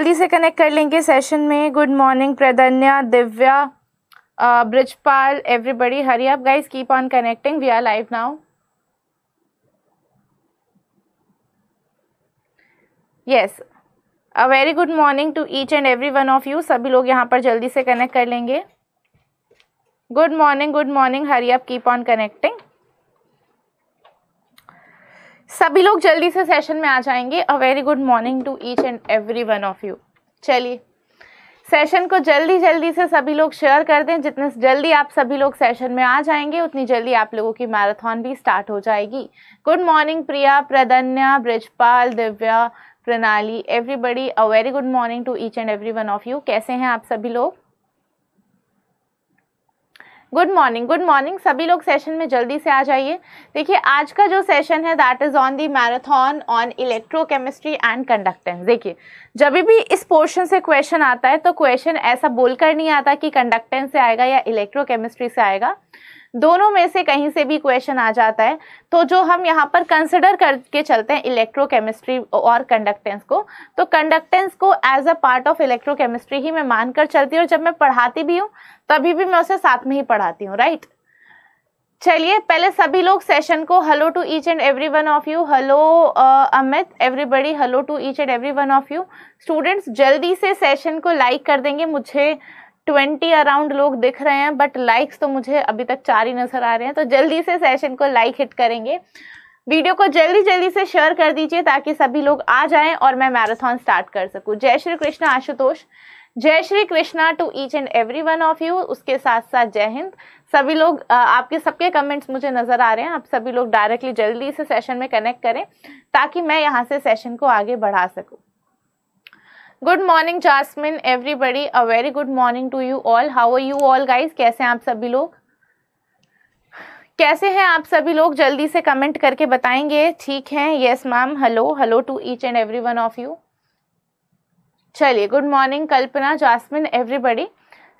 जल्दी से कनेक्ट कर लेंगे सेशन में। Good morning Pradnya, Divya, Brijpal, everybody, hurry up guys, keep on connecting, we are live now. Yes, a very good morning to each and every one of you. सभी लोग यहाँ पर जल्दी से कनेक्ट कर लेंगे। Good morning, good morning, hurry up, keep on connecting. सभी लोग जल्दी से सेशन में आ जाएंगे। A very good morning to each and every one of you. चलिए सेशन को जल्दी जल्दी से सभी लोग शेयर कर दें। जितने जल्दी आप सभी लोग सेशन में आ जाएंगे उतनी जल्दी आप लोगों की मैराथन भी स्टार्ट हो जाएगी। Good morning Priya, Pradnya, Brijpal, Divya, Pranali, everybody, a very good morning to each and every one of you. कैसे हैं आप सभी लोग? Good morning, good morning. सभी लोग सेशन में जल्दी से आ जाइए। देखिए आज का जो सेशन है that is on the marathon on electrochemistry and conductance. देखिए जब भी इस पोर्शन से क्वेश्चन आता है तो क्वेश्चन ऐसा बोलकर नहीं आता कि कंडक्टेंस से आएगा या इलेक्ट्रोकेमिस्ट्री से आएगा, दोनों में से कहीं से भी क्वेश्चन आ जाता है। तो जो हम यहाँ पर कंसिडर करके चलते हैं इलेक्ट्रोकेमिस्ट्री और कंडक्टेंस को, तो कंडक्टेंस को as a part of electrochemistry ही मैं मानकर चलती हूँ। और जब मैं पढ़ाती भी हूँ तभी भी मैं उसे साथ में ही पढ़ाती हूँ, राइट। चलिए पहले सभी लोग सेशन को, hello to each and every one of you, hello Amit, everybody hello to each and every one of you. Students जल्दी से सेशन को लाइक कर देंगे। मुझे 20 अराउंड लोग दिख रहे हैं बट लाइक्स तो मुझे अभी तक 4 ही नज़र आ रहे हैं। तो जल्दी से सेशन को लाइक हिट करेंगे। वीडियो को जल्दी जल्दी से शेयर कर दीजिए ताकि सभी लोग आ जाएं और मैं मैराथन स्टार्ट कर सकूं। जय श्री कृष्णा आशुतोष, जय Shri Krishna to each and every one of you. उसके साथ साथ जय हिंद। सभी लोग, आपके सबके कमेंट्स मुझे नज़र आ रहे हैं। आप सभी लोग डायरेक्टली जल्दी से सेशन में कनेक्ट करें ताकि मैं यहाँ से सेशन को आगे बढ़ा सकूँ। Good morning Jasmine, everybody a very good morning to you all. How are you all guys? कैसे हैं आप सभी लोग? कैसे हैं आप सभी लोग? जल्दी से कमेंट करके बताएंगे। ठीक हैं, yes ma'am, hello, hello to each and every one of you. चलिए, good morning Kalpana, Jasmine, everybody.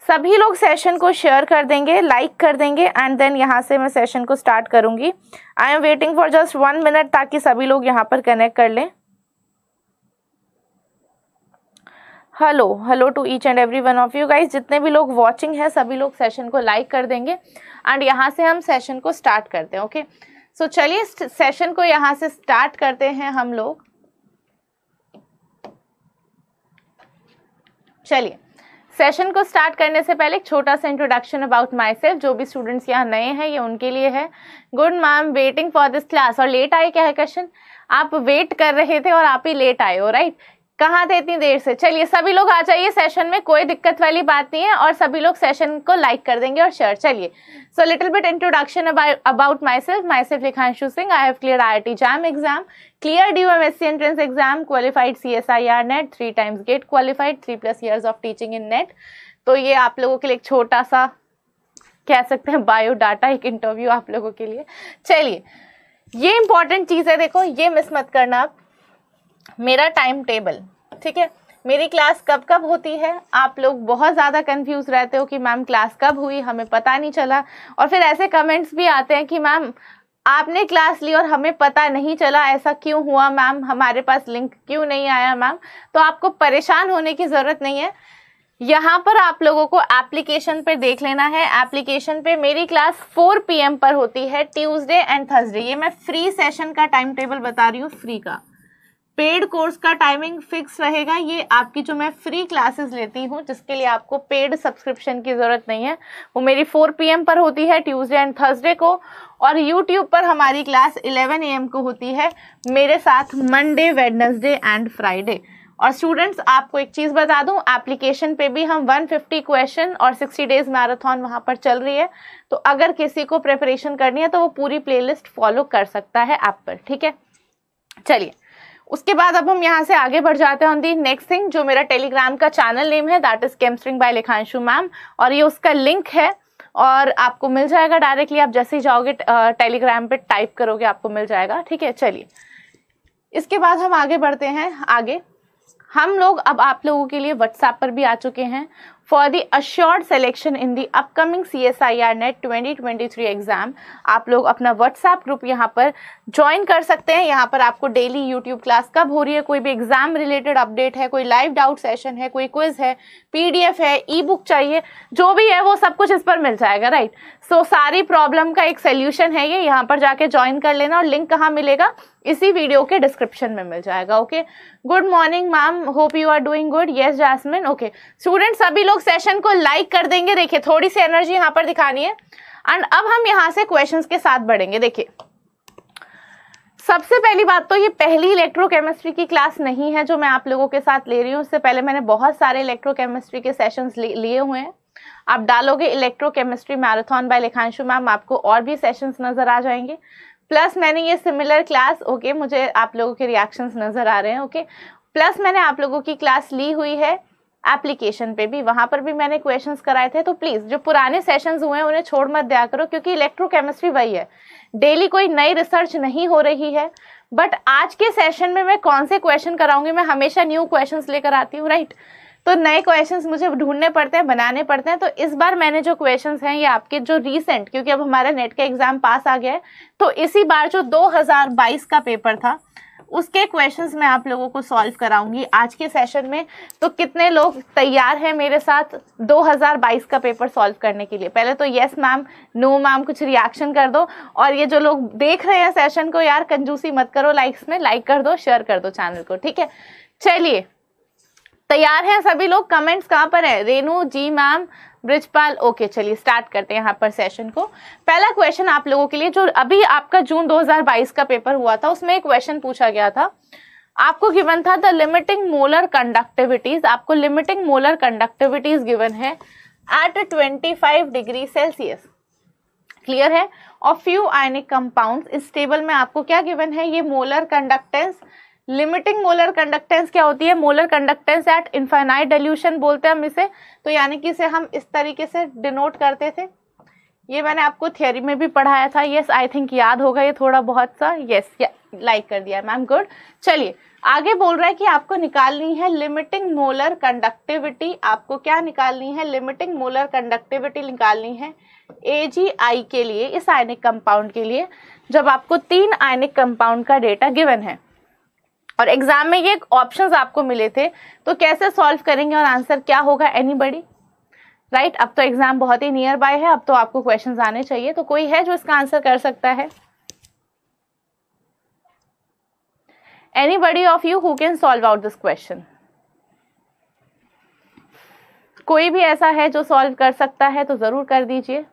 सभी लोग सेशन को शेयर कर देंगे, लाइक कर देंगे एंड देन यहाँ से मैं सेशन को स्टार्ट करूँगी। I am waiting for just 1 minute ताकि सभी लोग यहाँ पर कनेक्ट कर लें। Hello, hello to each and every one of you guys. जितने भी लोग वॉचिंग हैं सभी लोग सेशन को लाइक कर देंगे एंड यहाँ से हम सेशन को स्टार्ट करते हैं। ओके, सो चलिए सेशन को यहाँ से स्टार्ट करते हैं हम लोग। चलिए सेशन को स्टार्ट करने से पहले एक छोटा सा इंट्रोडक्शन अबाउट माई सेल्फ। जो भी स्टूडेंट्स यहाँ नए हैं ये उनके लिए है। Good ma'am, waiting for this class. और लेट आए क्या है क्वेश्चन? आप वेट कर रहे थे और आप ही लेट आए हो, राइट। कहाँ थे इतनी देर से? चलिए सभी लोग आ जाइए सेशन में, कोई दिक्कत वाली बात नहीं है। और सभी लोग सेशन को लाइक कर देंगे और शेयर। चलिए, so little bit introduction about myself Lekhanshu Singh. I have clear IIT JAM exam, clear DMSSB entrance exam, qualified CSIR-NET, 3 times GATE qualified, 3+ years of teaching in NET. तो ये आप लोगों के लिए एक छोटा सा, कह सकते हैं, बायोडाटा, एक इंटरव्यू आप लोगों के लिए। चलिए, ये इंपॉर्टेंट चीज़ है, देखो ये मिस मत करना आप। मेरा टाइम टेबल, ठीक है, मेरी क्लास कब कब होती है। आप लोग बहुत ज़्यादा कंफ्यूज रहते हो कि मैम क्लास कब हुई, हमें पता नहीं चला। और फिर ऐसे कमेंट्स भी आते हैं कि मैम आपने क्लास ली और हमें पता नहीं चला, ऐसा क्यों हुआ मैम, हमारे पास लिंक क्यों नहीं आया मैम। तो आपको परेशान होने की ज़रूरत नहीं है। यहाँ पर आप लोगों को एप्लीकेशन पे देख लेना है। एप्लीकेशन पे मेरी क्लास 4 PM पर होती है, ट्यूसडे एंड थर्सडे। ये मैं फ्री सेशन का टाइम टेबल बता रही हूँ, फ्री का। पेड कोर्स का टाइमिंग फिक्स रहेगा। ये आपकी जो मैं फ्री क्लासेस लेती हूँ जिसके लिए आपको पेड सब्सक्रिप्शन की ज़रूरत नहीं है, वो मेरी 4 PM पर होती है ट्यूसडे एंड थर्सडे को। और YouTube पर हमारी क्लास 11 AM को होती है मेरे साथ, मंडे, वेडनेसडे एंड फ्राइडे। और स्टूडेंट्स आपको एक चीज़ बता दूं, एप्लीकेशन पे भी हम 150 क्वेश्चन और 60 डेज मैराथन वहाँ पर चल रही है। तो अगर किसी को प्रिपरेशन करनी है तो वो पूरी प्लेलिस्ट फॉलो कर सकता है ऐप पर, ठीक है। चलिए उसके बाद अब हम यहाँ से आगे बढ़ जाते हैं ऑन दी नेक्स्ट थिंग। जो मेरा टेलीग्राम का चैनल नेम है that is chemistring by Lekhanshu ma'am, और ये उसका लिंक है और आपको मिल जाएगा डायरेक्टली। आप जैसे ही जाओगे टेलीग्राम पे टाइप करोगे आपको मिल जाएगा, ठीक है। चलिए इसके बाद हम आगे बढ़ते हैं। आगे हम लोग अब आप लोगों के लिए व्हाट्सएप पर भी आ चुके हैं, for the assured selection in the upcoming CSIR-NET 2023 exam. आप लोग अपना WhatsApp ग्रुप यहाँ पर ज्वाइन कर सकते हैं। यहाँ पर आपको डेली YouTube क्लास कब हो रही है, कोई भी एग्ज़ाम रिलेटेड अपडेट है, कोई लाइव डाउट सेशन है, कोई क्विज़ है, PDF है, ई-बुक चाहिए, जो भी है वो सब कुछ इस पर मिल जाएगा। राइट, सो सारी प्रॉब्लम का एक सोल्यूशन है ये, यहाँ पर जाके ज्वाइन कर लेना। और लिंक कहाँ मिलेगा, इसी वीडियो के डिस्क्रिप्शन में मिल जाएगा। Okay, good morning ma'am, hope you are doing good. Yes Jasmine, okay student सभी लोग सेशन को लाइक कर देंगे। देखिए थोड़ी सी एनर्जी यहाँ पर दिखानी है। एंड अब हम यहाँ से क्वेश्चंस के साथ बढ़ेंगे। देखिए सबसे पहली बात तो ये पहली इलेक्ट्रोकेमिस्ट्री की क्लास नहीं है जो मैं आप लोगों के साथ ले रही हूँ। उससे पहले मैंने बहुत सारे इलेक्ट्रोकेमिस्ट्री के सेशंस लिए हुए हैं। आप डालोगे electrochemistry marathon by Lekhanshu ma'am, आपको और भी सेशंस नजर आ जाएंगे। प्लस मैंने ये सिमिलर क्लास, ओके मुझे आप लोगों के रिएक्शंस नज़र आ रहे हैं, ओके प्लस मैंने आप लोगों की क्लास ली हुई है एप्लीकेशन पे भी, वहाँ पर भी मैंने क्वेश्चंस कराए थे। तो प्लीज़ जो पुराने सेशंस हुए हैं उन्हें छोड़ मत दिया करो, क्योंकि इलेक्ट्रोकेमिस्ट्री वही है, डेली कोई नई रिसर्च नहीं हो रही है। बट आज के सेशन में मैं कौन से क्वेश्चन कराऊँगी, मैं हमेशा न्यू क्वेश्चन लेकर आती हूँ। राइट, तो नए क्वेश्चंस मुझे ढूंढने पड़ते हैं, बनाने पड़ते हैं। तो इस बार मैंने जो क्वेश्चंस हैं ये आपके जो रीसेंट, क्योंकि अब हमारा नेट का एग्ज़ाम पास आ गया है, तो इसी बार जो 2022 का पेपर था उसके क्वेश्चंस मैं आप लोगों को सॉल्व कराऊंगी आज के सेशन में। तो कितने लोग तैयार हैं मेरे साथ 2022 का पेपर सॉल्व करने के लिए? पहले तो येस मैम, नो मैम, कुछ रिएक्शन कर दो। और ये जो लोग देख रहे हैं सेशन को, यार कंजूसी मत करो, लाइक्स में लाइक कर दो, शेयर कर दो चैनल को, ठीक है? चलिए तैयार हैं सभी लोग? कमेंट्स कहाँ पर है? रेनू जी मैम, ब्रिजपाल, ओके चलिए स्टार्ट करते हैं यहाँ पर सेशन को। पहला क्वेश्चन आप लोगों के लिए, जो अभी आपका जून 2022 का पेपर हुआ था उसमें एक क्वेश्चन पूछा गया था, आपको गिवन था द लिमिटिंग मोलर कंडक्टिविटीज, आपको लिमिटिंग मोलर कंडक्टिविटीज गिवन है एट 25 डिग्री सेल्सियस, क्लियर है? और फ्यू आयनिक कंपाउंड। इस टेबल में आपको क्या गिवन है, ये molar conductance, limiting molar conductance क्या होती है, molar conductance at infinite dilution बोलते हैं हम इसे, तो यानी कि इसे हम इस तरीके से डिनोट करते थे। ये मैंने आपको थियोरी में भी पढ़ाया था। यस आई थिंक याद होगा ये थोड़ा बहुत सा। यस लाइक कर दिया मैम, गुड। चलिए आगे बोल रहा है कि आपको निकालनी है लिमिटिंग मोलर कंडक्टिविटी। आपको क्या निकालनी है, लिमिटिंग मोलर कंडक्टिविटी निकालनी है AgI के लिए, इस आयनिक कंपाउंड के लिए, जब आपको 3 आयनिक कंपाउंड का डेटा गिवन है। और एग्जाम में ये ऑप्शंस आपको मिले थे, तो कैसे सॉल्व करेंगे और आंसर क्या होगा, एनीबॉडी? राइट, अब तो एग्जाम बहुत ही नियर बाय है, अब तो आपको क्वेश्चंस आने चाहिए। तो कोई है जो इसका आंसर कर सकता है? Anybody of you who can solve out this question? कोई भी ऐसा है जो सॉल्व कर सकता है तो जरूर कर दीजिए।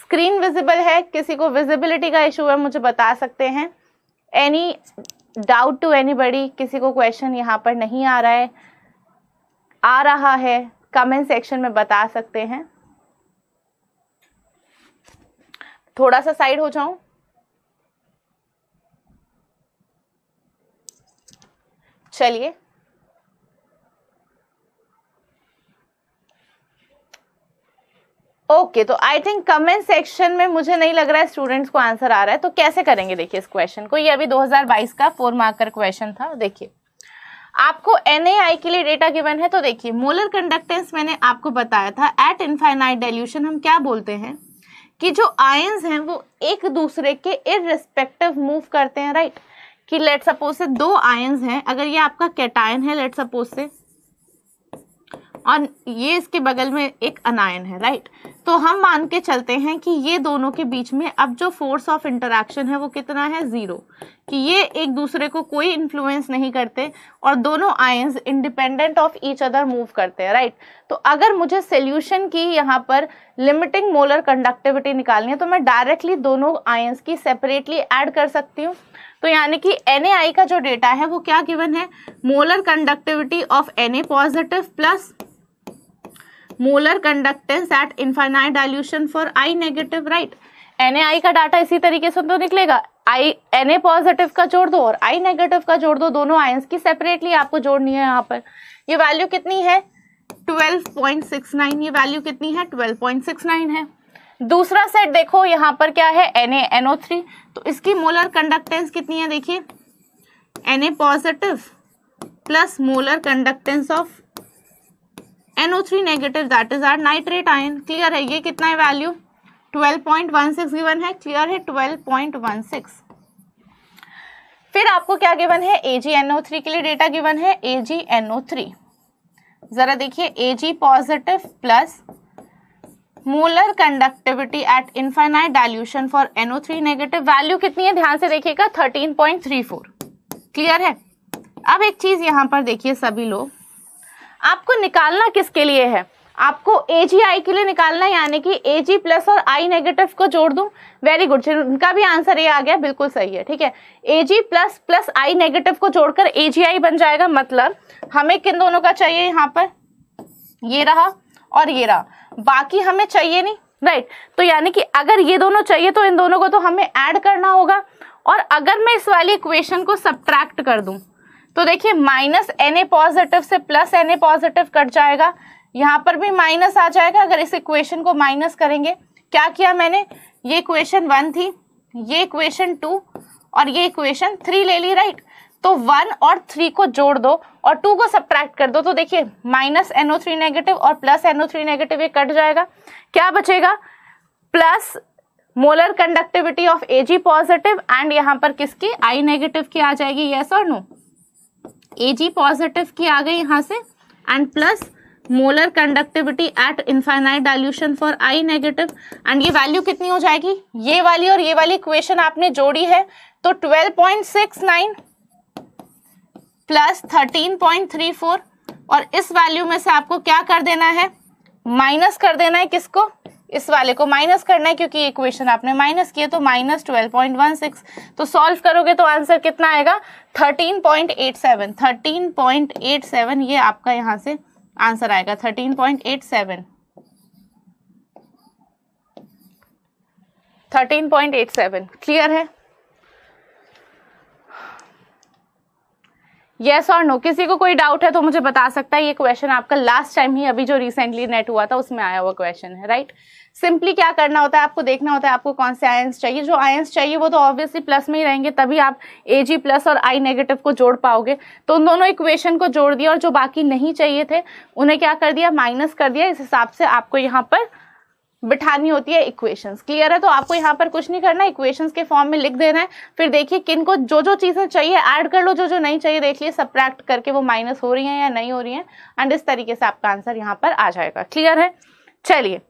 स्क्रीन विजिबल है, किसी को विजिबिलिटी का इशू है मुझे बता सकते हैं। Any doubt to anybody? किसी को क्वेश्चन यहाँ पर नहीं आ रहा है, आ रहा है, कमेंट सेक्शन में बता सकते हैं। थोड़ा सा साइड हो जाऊं, चलिए ओके। तो आई थिंक कमेंट सेक्शन में मुझे नहीं लग रहा है स्टूडेंट्स को आंसर आ रहा है। तो कैसे करेंगे देखिए इस क्वेश्चन को, ये अभी 2022 का 4 मार्कर क्वेश्चन था। देखिए आपको NaI के लिए डेटा गिवन है, तो देखिए मोलर कंडक्टेंस मैंने आपको बताया था एट इनफाइनाइट डाइल्यूशन। हम क्या बोलते हैं कि जो आयंस हैं वो एक दूसरे के इररिस्पेक्टिव मूव करते हैं। राइट, कि लेट सपोज से 2 आयंस हैं, अगर ये आपका कैटायन है लेट सपोज से, और ये इसके बगल में एक अनायन है, राइट, तो हम मान के चलते हैं कि ये दोनों के बीच में अब जो फोर्स ऑफ इंटरैक्शन है वो कितना है, 0, कि ये एक दूसरे को कोई इन्फ्लुएंस नहीं करते और दोनों ions independent of each other move करते हैं। राइट, तो अगर मुझे सॉल्यूशन की यहाँ पर लिमिटिंग मोलर कंडक्टिविटी निकालनी है तो मैं डायरेक्टली दोनों आयंस की सेपरेटली ऐड कर सकती हूँ। तो यानी कि Na का जो डेटा है वो क्या गिवन है, molar conductivity of Na positive plus molar conductance at infinite dilution for I negative. Right, Na का डाटा इसी तरीके से तो निकलेगा, Na पॉजिटिव का जोड़ दो और I नेगेटिव का जोड़ दो, दोनों आयंस की सेपरेटली आपको जोड़नी है। यहाँ पर ये वैल्यू कितनी है, 12.69, ये वैल्यू कितनी है, 12.69 है। दूसरा सेट देखो यहाँ पर क्या है, NaNO3, तो इसकी मोलर कंडक्टेंस कितनी है, देखिए Na positive plus molar conductance of NO3 negative that is our nitrate ion. Clear है, ये कितना है वैल्यू 12.16 गिवन है। क्लियर है 12.16। फिर आपको क्या गिवन है AgNO3 के लिए डेटा गिवन है AgNO3। जरा देखिए Ag positive plus molar conductivity at infinite dilution for NO3 negative value कितनी है ध्यान से देखिएगा 13.34। क्लियर है। अब एक चीज यहाँ पर देखिए सभी लोग, आपको निकालना किसके लिए है, आपको AgI के लिए निकालना है, यानी कि Ag प्लस और I नेगेटिव को जोड़ दूं। वेरी गुड, उनका भी आंसर ये आ गया, बिल्कुल सही है। ठीक है, Ag plus plus I negative को जोड़कर AgI बन जाएगा। मतलब हमें किन दोनों का चाहिए, यहाँ पर ये रहा और ये रहा, बाकी हमें चाहिए नहीं, राइट। तो यानी कि अगर ये दोनों चाहिए तो इन दोनों को तो हमें ऐड करना होगा, और अगर मैं इस वाली इक्वेशन को सब्ट्रैक्ट कर दूं तो देखिए माइनस Na पॉजिटिव से प्लस Na पॉजिटिव कट जाएगा, यहाँ पर भी माइनस आ जाएगा। अगर इस इक्वेशन को माइनस करेंगे, क्या किया मैंने, ये इक्वेशन 1 थी, ये इक्वेशन 2 और ये इक्वेशन 3 ले ली, राइट। तो 1 और 3 को जोड़ दो और 2 को सब्ट्रैक्ट कर दो, तो देखिए माइनस NO3 नेगेटिव और प्लस NO3 नेगेटिव ये कट जाएगा। क्या बचेगा plus molar conductivity of Ag positive and यहाँ पर किसकी I नेगेटिव की आ जाएगी, येस और नो, Ag पॉजिटिव की आ गई यहाँ से, and plus molar conductivity at infinite dilution for I negative. And ये वैल्यू कितनी हो जाएगी, ये वाली और ये वाली इक्वेशन आपने जोड़ी है तो 12.69 प्लस 13.34, और इस वैल्यू में से आपको क्या कर देना है, माइनस कर देना है, किसको, इस वाले को माइनस करना है क्योंकि इक्वेशन आपने माइनस किया, तो माइनस 12.16। तो सॉल्व करोगे तो आंसर कितना आएगा 13.87, 13.87 ये आपका यहाँ से आंसर आएगा 13.87, 13.87। क्लियर है, यस और नो, किसी को कोई डाउट है तो मुझे बता सकता है। ये क्वेश्चन आपका लास्ट टाइम ही अभी जो रिसेंटली नेट हुआ था उसमें आया हुआ क्वेश्चन है, राइट। सिंपली क्या करना होता है, आपको देखना होता है आपको कौन से आयंस चाहिए, जो आयंस चाहिए वो तो ऑब्वियसली प्लस में ही रहेंगे, तभी आप Ag प्लस और I नेगेटिव को जोड़ पाओगे। तो उन दोनों इक्वेशन को जोड़ दिया और जो बाकी नहीं चाहिए थे उन्हें क्या कर दिया, माइनस कर दिया। इस हिसाब से आपको यहाँ पर बिठानी होती है इक्वेशंस। क्लियर है, तो आपको यहाँ पर कुछ नहीं करना, इक्वेशंस के फॉर्म में लिख देना है, फिर देखिए किन को जो जो चीज़ें चाहिए ऐड कर लो, जो जो नहीं चाहिए देख लिए सब्ट्रैक्ट करके वो माइनस हो रही हैं या नहीं हो रही हैं, एंड इस तरीके से आपका आंसर यहाँ पर आ जाएगा। क्लियर है, चलिए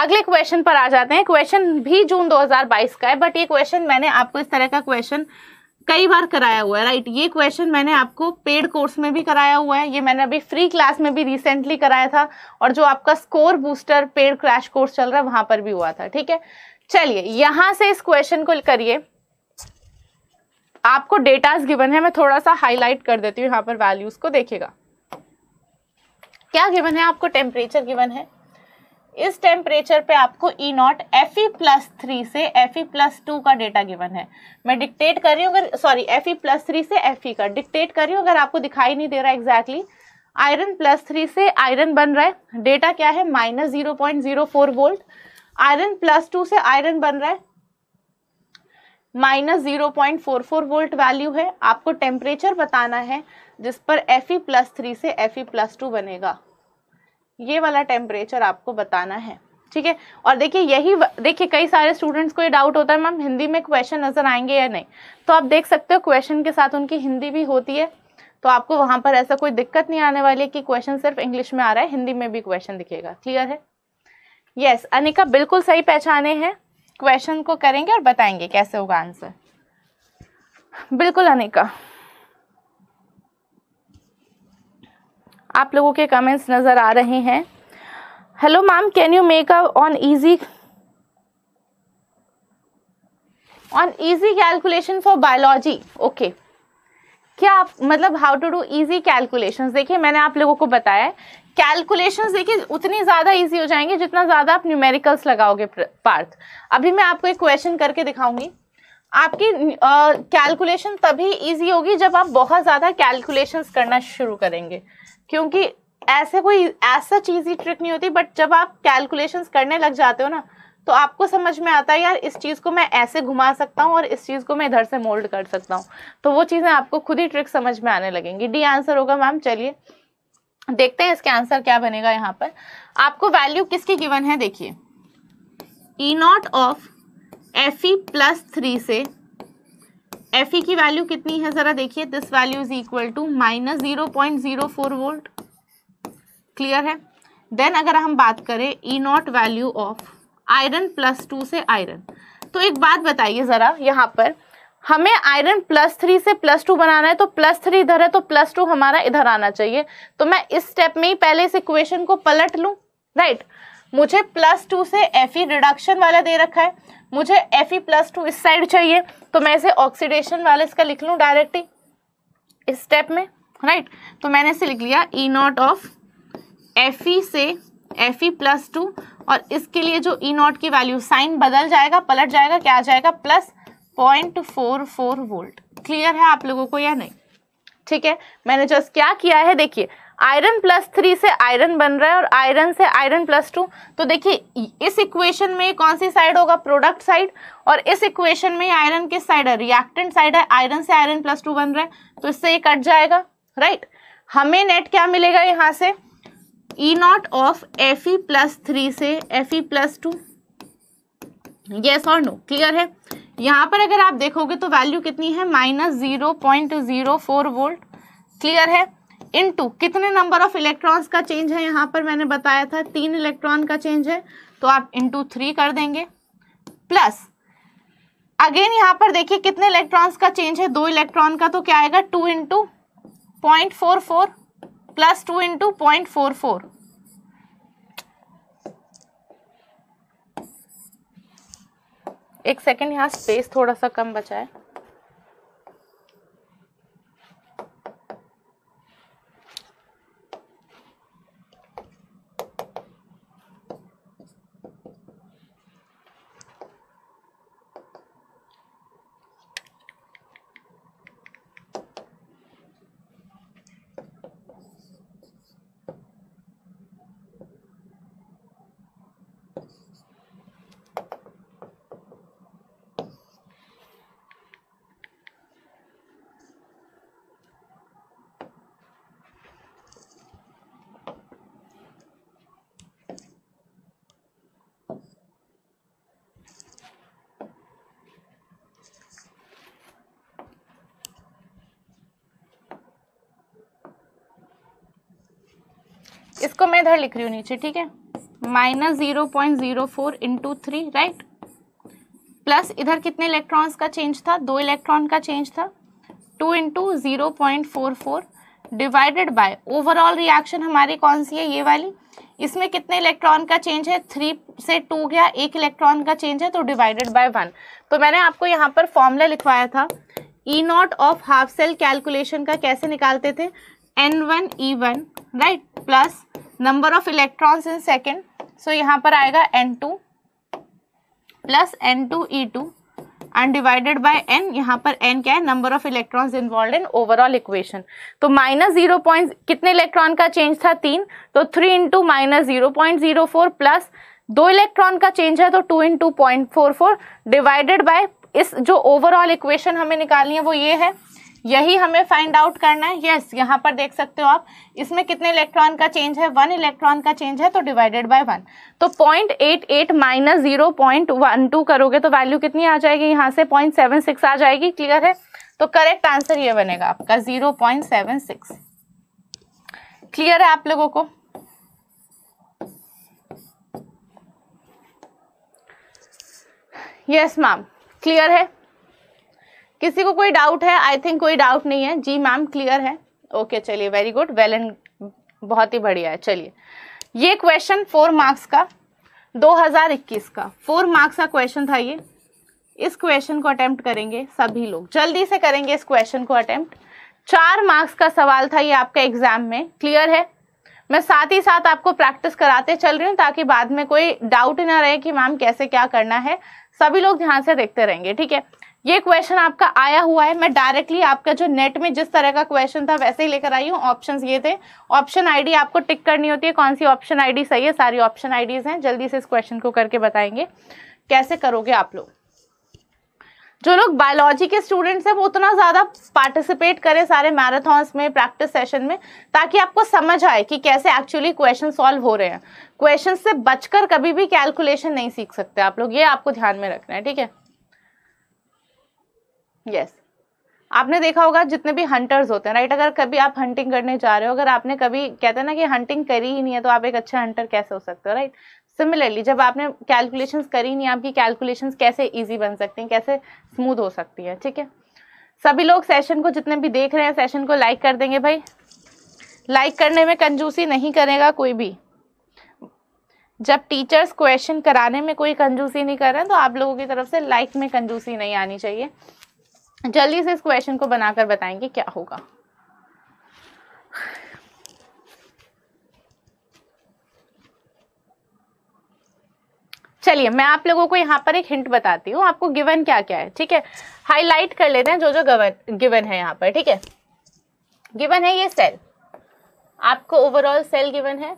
अगले क्वेश्चन पर आ जाते हैं। क्वेश्चन भी जून 2022 का है, बट ये क्वेश्चन मैंने आपको, इस तरह का क्वेश्चन कई बार कराया हुआ है, राइट। ये क्वेश्चन मैंने आपको पेड कोर्स में भी कराया हुआ है, ये मैंने अभी फ्री क्लास में भी रिसेंटली कराया था, और जो आपका score booster paid crash course चल रहा है वहां पर भी हुआ था। ठीक है, चलिए यहां से इस क्वेश्चन को करिए। आपको डेटास गिवन है, मैं थोड़ा सा हाईलाइट कर देती हूँ यहाँ पर, वैल्यूज को देखिएगा। क्या गिवन है आपको, टेम्परेचर गिवन है। इस टेम्परेचर पे आपको E0 Fe+3 से Fe+2 का डेटा गिवन है। मैं डिक्टेट कर रही हूँ, अगर सॉरी Fe+3 से Fe का डिक्टेट कर रही हूँ, अगर आपको दिखाई नहीं दे रहा एग्जैक्टली। आयरन +3 से आयरन बन रहा है, डेटा क्या है माइनस 0.04 वोल्ट। आयरन +2 से आयरन बन रहा है, माइनस 0.44 वोल्ट वैल्यू है। आपको टेम्परेचर बताना है जिस पर Fe+3 से Fe+2 बनेगा, ये वाला टेम्परेचर आपको बताना है। ठीक है, और देखिए यही, देखिए कई सारे स्टूडेंट्स को ये डाउट होता है मैम हिंदी में क्वेश्चन नजर आएंगे या नहीं, तो आप देख सकते हो क्वेश्चन के साथ उनकी हिंदी भी होती है, तो आपको वहां पर ऐसा कोई दिक्कत नहीं आने वाली है कि क्वेश्चन सिर्फ इंग्लिश में आ रहा है, हिंदी में भी क्वेश्चन दिखेगा। क्लियर है, यस अनिका बिल्कुल सही पहचाने हैं, क्वेश्चन को करेंगे और बताएंगे कैसे होगा आंसर। बिल्कुल अनिका, आप लोगों के कमेंट्स नज़र आ रहे हैं। Hello ma'am, can you make a on easy calculation for biology. Okay, क्या आप मतलब how to do easy calculations. देखिए मैंने आप लोगों को बताया है कैलकुलेशंस, देखिए उतनी ज़्यादा इजी हो जाएंगे जितना ज़्यादा आप न्यूमेरिकल्स लगाओगे पार्थ। अभी मैं आपको एक क्वेश्चन करके दिखाऊंगी, आपकी कैलकुलेशन तभी इजी होगी जब आप बहुत ज़्यादा कैलकुलेशंस करना शुरू करेंगे, क्योंकि ऐसे कोई ऐसा चीज़ ही ट्रिक नहीं होती, बट जब आप कैलकुलेशंस करने लग जाते हो ना तो आपको समझ में आता है यार इस चीज़ को मैं ऐसे घुमा सकता हूँ और इस चीज़ को मैं इधर से मोल्ड कर सकता हूँ, तो वो चीज़ें आपको खुद ही ट्रिक समझ में आने लगेंगी। डी आंसर होगा मैम। चलिए देखते हैं इसका आंसर क्या बनेगा। यहाँ पर आपको वैल्यू किसकी गिवन है, देखिए ई नॉट ऑफ Fe+3 से Fe की वैल्यू कितनी है ज़रा देखिए, this value is equal to -0.04 volt. Clear है। देन अगर हम बात करें ई नॉट वैल्यू ऑफ आयरन+2 से आयरन, तो एक बात बताइए ज़रा, यहाँ पर हमें आयरन+3 से +2 बनाना है, तो +3 इधर है तो +2 हमारा इधर आना चाहिए। तो मैं इस स्टेप में ही पहले इस इक्वेशन को पलट लूँ, राइट। मुझे +2 से Fe रिडक्शन वाला दे रखा है, मुझे Fe+2 इस साइड चाहिए, तो मैं इसे ऑक्सीडेशन वाला इसका लिख लूँ डायरेक्टली इस स्टेप में, राइट। तो मैंने इसे लिख लिया ई नॉट ऑफ Fe से Fe+2, और इसके लिए जो ई नॉट की वैल्यू साइन बदल जाएगा, पलट जाएगा, क्या आ जाएगा +0.44 वोल्ट। क्लियर है आप लोगों को या नहीं? ठीक है। मैंने जस्ट क्या किया है देखिए, आयरन+3 से आयरन बन रहा है और आयरन से आयरन+2, तो देखिए इस इक्वेशन में कौन सी साइड होगा, प्रोडक्ट साइड, और इस इक्वेशन में आयरन किस साइड है, रिएक्टेंट साइड है। आयरन से आयरन+2 बन रहा है तो इससे ये कट जाएगा, राइट। हमें नेट क्या मिलेगा यहाँ से, ई नॉट ऑफ Fe+3 से Fe+2। येस और नो, क्लियर है। यहाँ पर अगर आप देखोगे तो वैल्यू कितनी है, -0.04 वोल्ट। क्लियर है। इनटू कितने नंबर ऑफ इलेक्ट्रॉन्स का चेंज है, यहाँ पर मैंने बताया था 3 इलेक्ट्रॉन का चेंज है, तो आप इनटू 3 कर देंगे। प्लस अगेन यहाँ पर देखिए कितने इलेक्ट्रॉन्स का चेंज है, 2 इलेक्ट्रॉन का, तो क्या आएगा 2 × 0.44 प्लस 2 × 0.44। एक सेकेंड, यहाँ स्पेस थोड़ा सा कम बचा है। इसको मैं इधर लिख रही हूँ नीचे, ठीक है, -0.04 × 3, राइट। प्लस इधर कितने इलेक्ट्रॉन्स का चेंज था, 2 इलेक्ट्रॉन का चेंज था, 2 × 0.44 डिवाइडेड बाय ओवरऑल रिएक्शन हमारी कौन सी है, ये वाली। इसमें कितने इलेक्ट्रॉन का चेंज है, 3 से 2 गया, 1 इलेक्ट्रॉन का चेंज है, तो डिवाइडेड बाय 1। तो मैंने आपको यहाँ पर फॉर्मूला लिखवाया था E naught of half cell calculation का कैसे निकालते थे, N1E1, right, plus number of electrons in second, so यहाँ पर आएगा N2 plus N2E2 undivided bye N। यहाँ पर N क्या है, number of electrons involved in overall equation. तो -0 कितने इलेक्ट्रॉन का चेंज था, 3, तो 3 × -0.04 प्लस 2 इलेक्ट्रॉन का चेंज है तो 2 × 0.44 डिवाइडेड बाय, इस जो ओवरऑल इक्वेशन हमें निकालनी है वो ये है, यही हमें फाइंड आउट करना है। यस यहाँ पर देख सकते हो आप, इसमें कितने इलेक्ट्रॉन का चेंज है, 1 इलेक्ट्रॉन का चेंज है, तो डिवाइडेड बाय 1। तो 0.88 माइनस 0.12 करोगे तो वैल्यू कितनी आ जाएगी, यहाँ से 0.76 आ जाएगी। क्लियर है। तो करेक्ट आंसर ये बनेगा आपका 0.76। क्लियर है आप लोगों को? यस मैम, क्लियर है। किसी को कोई डाउट है? आई थिंक कोई डाउट नहीं है। जी मैम क्लियर है, ओके, चलिए वेरी गुड, वेल एंड, बहुत ही बढ़िया है। चलिए ये क्वेश्चन 4 मार्क्स का 2021 का 4 मार्क्स का क्वेश्चन था ये। इस क्वेश्चन को अटेम्प्ट करेंगे सभी लोग, जल्दी से करेंगे इस क्वेश्चन को अटेम्प्ट। 4 मार्क्स का सवाल था ये आपका एग्जाम में। क्लियर है। मैं साथ ही साथ आपको प्रैक्टिस कराते चल रही हूँ ताकि बाद में कोई डाउट ना रहे कि मैम कैसे क्या करना है। सभी लोग ध्यान से देखते रहेंगे, ठीक है। ये क्वेश्चन आपका आया हुआ है, मैं डायरेक्टली आपका जो नेट में जिस तरह का क्वेश्चन था वैसे ही लेकर आई हूँ। ऑप्शंस ये थे, ऑप्शन आईडी आपको टिक करनी होती है, कौन सी ऑप्शन आईडी सही है, सारी ऑप्शन आईडीज हैं। जल्दी से इस क्वेश्चन को करके बताएंगे कैसे करोगे आप लोग। जो लोग बायोलॉजी के स्टूडेंट्स हैं वो उतना ज़्यादा पार्टिसिपेट करें सारे मैराथॉन्स में, प्रैक्टिस सेशन में, ताकि आपको समझ आए कि कैसे एक्चुअली क्वेश्चन सॉल्व हो रहे हैं। क्वेश्चन से बचकर कभी भी कैलकुलेशन नहीं सीख सकते आप लोग, ये आपको ध्यान में रखना है, ठीक है। यस, आपने देखा होगा जितने भी हंटर्स होते हैं, राइट, अगर कभी आप हंटिंग करने जा रहे हो, अगर आपने कभी, कहते हैं ना कि हंटिंग करी ही नहीं है तो आप एक अच्छे हंटर कैसे हो सकते हो, राइट। सिमिलरली जब आपने कैलकुलेशंस करी नहीं, आपकी कैलकुलेशंस कैसे इजी बन सकती हैं, कैसे स्मूथ हो सकती है, ठीक है। सभी लोग सेशन को, जितने भी देख रहे हैं सेशन को, लाइक कर देंगे भाई। लाइक करने में कंजूसी नहीं करेगा कोई भी। जब टीचर्स क्वेश्चन कराने में कोई कंजूसी नहीं कर रहे हैं तो आप लोगों की तरफ से लाइक में कंजूसी नहीं आनी चाहिए। जल्दी से इस क्वेश्चन को बनाकर बताएंगे क्या होगा। चलिए मैं आप लोगों को यहाँ पर एक हिंट बताती हूँ, आपको गिवन क्या क्या है, ठीक है। हाईलाइट कर लेते हैं जो जो गिवन है यहाँ पर, ठीक है। गिवन है ये सेल, आपको ओवरऑल सेल गिवन है,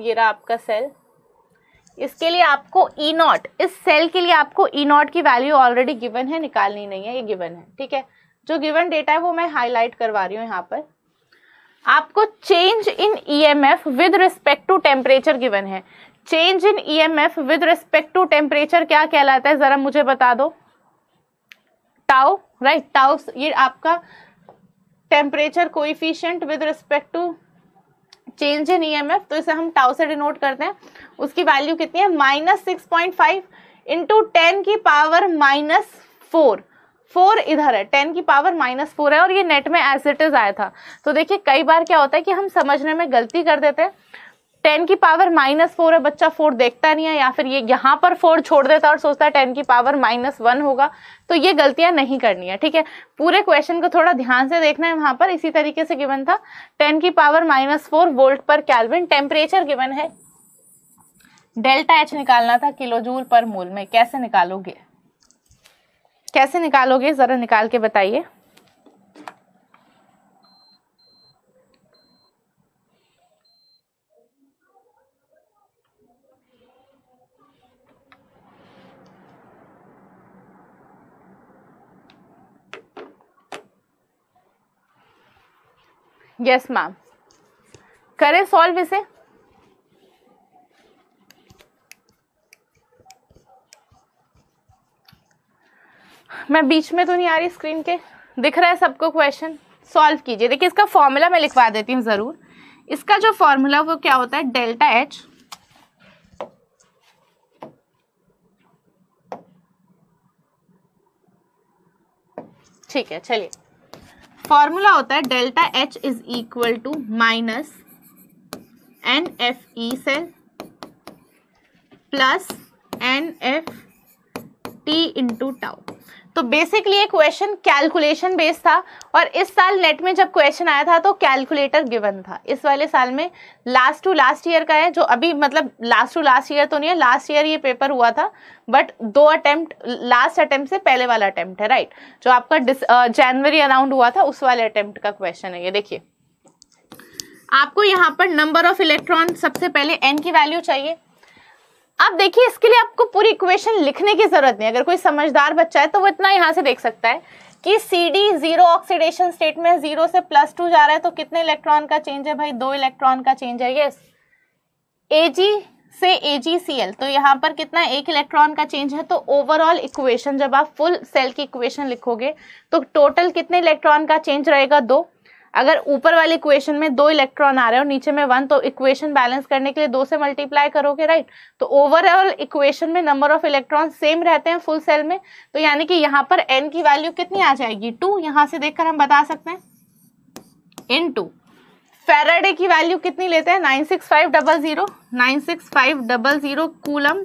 ये रहा आपका सेल। इसके लिए आपको ई नॉट, इस सेल के लिए आपको ई नॉट की वैल्यू ऑलरेडी गिवन है, निकालनी नहीं है, ये गिवन है, ठीक है। जो गिवन डेटा है वो मैं हाईलाइट करवा रही हूँ यहाँ पर। आपको change in EMF with respect to temperature given है। Change in EMF with respect to temperature क्या कहलाता है जरा मुझे बता दो। टाउ, राइट, टाउ ये आपका temperature coefficient with respect to change in EMF, तो इसे हम टाउ से डिनोट करते हैं। उसकी वैल्यू कितनी है, -6.5 इंटू 10⁻⁻4, 4 इधर है, 10⁻⁻4 है, और ये नेट में एज इट इज आया था। तो देखिए कई बार क्या होता है कि हम समझने में गलती कर देते हैं, 10⁻⁻4 है, बच्चा 4 देखता नहीं है, या फिर ये यहाँ पर 4 छोड़ देता है और सोचता है 10⁻-1 होगा। तो ये गलतियाँ नहीं करनी है, ठीक है। पूरे क्वेश्चन को थोड़ा ध्यान से देखना है। वहाँ पर इसी तरीके से गिवन था, 10⁻-4 volt per kelvin. Temperature given है, डेल्टा एच निकालना था किलो जूल पर मोल में। कैसे निकालोगे, कैसे निकालोगे जरा निकाल के बताइए। यस मैम, करें सॉल्व इसे। मैं बीच में तो नहीं आ रही स्क्रीन के, दिख रहा है सबको क्वेश्चन, सॉल्व कीजिए। देखिए इसका फॉर्मूला मैं लिखवा देती हूँ ज़रूर। इसका जो फॉर्मूला वो क्या होता है, डेल्टा एच ठीक है। चलिए फॉर्मूला होता है delta H is equal to -NFE cell plus NFT into tau. तो बेसिकली ये क्वेश्चन कैलकुलेशन बेस्ड था, और इस साल नेट में जब क्वेश्चन आया था तो कैलकुलेटर गिवन था। इस वाले साल में लास्ट टू लास्ट ईयर का है, जो अभी मतलब लास्ट टू लास्ट ईयर तो नहीं है, लास्ट ईयर ये पेपर हुआ था, बट 2 अटेम्प्ट, लास्ट अटेम्प्ट से पहले वाला अटेम्प्ट है, राइट। जो आपका जनवरी अराउंड हुआ था उस वाले अटेम्प्ट का क्वेश्चन है ये। देखिए आपको यहाँ पर नंबर ऑफ इलेक्ट्रॉन, सबसे पहले n की वैल्यू चाहिए। अब देखिए इसके लिए आपको पूरी इक्वेशन लिखने की जरूरत नहीं है। अगर कोई समझदार बच्चा है तो वो इतना यहाँ से देख सकता है कि CD 0 ऑक्सीडेशन स्टेट में 0 से +2 जा रहा है, तो कितने इलेक्ट्रॉन का चेंज है भाई, 2 इलेक्ट्रॉन का चेंज है। यस, Ag से AgCl, तो यहाँ पर कितना, 1 इलेक्ट्रॉन का चेंज है। तो ओवरऑल इक्वेशन, जब आप फुल सेल की इक्वेशन लिखोगे तो टोटल कितने इलेक्ट्रॉन का चेंज रहेगा, 2। अगर ऊपर वाले इक्वेशन में 2 इलेक्ट्रॉन आ रहे हो, नीचे में 1, तो इक्वेशन बैलेंस करने के लिए 2 से मल्टीप्लाई करोगे, राइट। तो ओवरऑल इक्वेशन में नंबर ऑफ इलेक्ट्रॉन सेम रहते हैं फुल सेल में, तो यानी कि यहाँ पर n की वैल्यू कितनी आ जाएगी, 2। यहाँ से देखकर हम बता सकते हैं इन 2। फैराडे की वैल्यू कितनी लेते हैं, 96500, 96500 कूलम।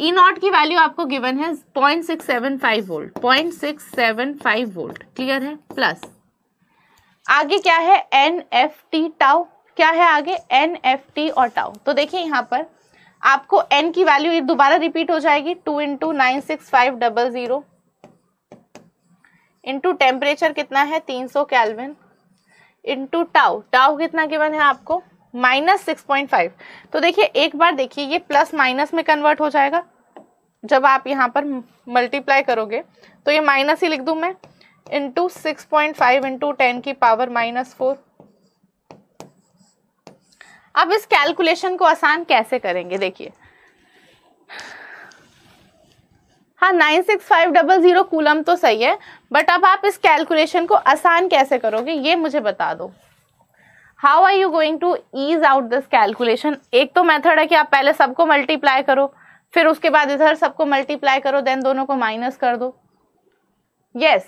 ई नॉट की वैल्यू आपको गिवन है 0.675 वोल्ट, 0.675 वोल्ट, क्लियर है। प्लस आगे क्या है, NFT टाउ, क्या है आगे, NFT और टाउ। तो देखिए यहाँ पर आपको n की वैल्यू ये दोबारा रिपीट हो जाएगी, 2 × 96500 इंटू टेम्परेचर कितना है 300 केल्विन इंटू टाउ। टाउ कितना गिवन है आपको, -6.5। तो देखिए एक बार देखिए ये प्लस माइनस में कन्वर्ट हो जाएगा, जब आप यहाँ पर मल्टीप्लाई करोगे तो ये माइनस ही लिख दूँ मैं, इंटू 6.5 इंटू 10⁻⁻⁴ अब इस कैलकुलेशन को आसान कैसे करेंगे, देखिए। हाँ, 96500 कूलम तो सही है, बट अब आप इस कैलकुलेशन को आसान कैसे करोगे ये मुझे बता दो। How are you going to ease out this calculation? एक तो मेथड है कि आप पहले सबको मल्टीप्लाई करो, फिर उसके बाद इधर सबको मल्टीप्लाई करो, देन दोनों को माइनस कर दो। यस,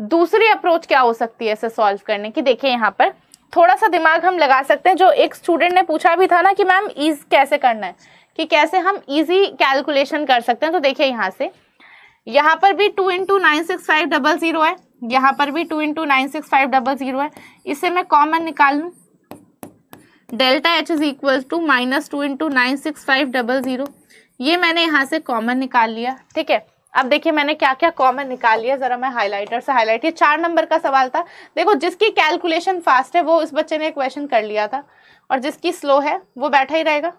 दूसरी अप्रोच क्या हो सकती है इसे सॉल्व करने की? देखिए यहाँ पर थोड़ा सा दिमाग हम लगा सकते हैं। जो एक स्टूडेंट ने पूछा भी था ना कि मैम ईज कैसे करना है, कि कैसे हम इजी कैलकुलेशन कर सकते हैं। तो देखिए यहाँ से, यहाँ पर भी 2 इंटू 96500 है, यहाँ पर भी 2 इंटू 96500 है। इससे मैं कॉमन निकाल लूँ, delta H is equal to -2 into 96500। ये मैंने यहाँ से कॉमन निकाल लिया, ठीक है। अब देखिए मैंने क्या क्या कॉमन निकाल लिया, ज़रा मैं हाईलाइटर से हाईलाइट, ये 4 नंबर का सवाल था। देखो जिसकी कैलकुलेशन फास्ट है वो इस बच्चे ने क्वेश्चन कर लिया था, और जिसकी स्लो है वो बैठा ही रहेगा।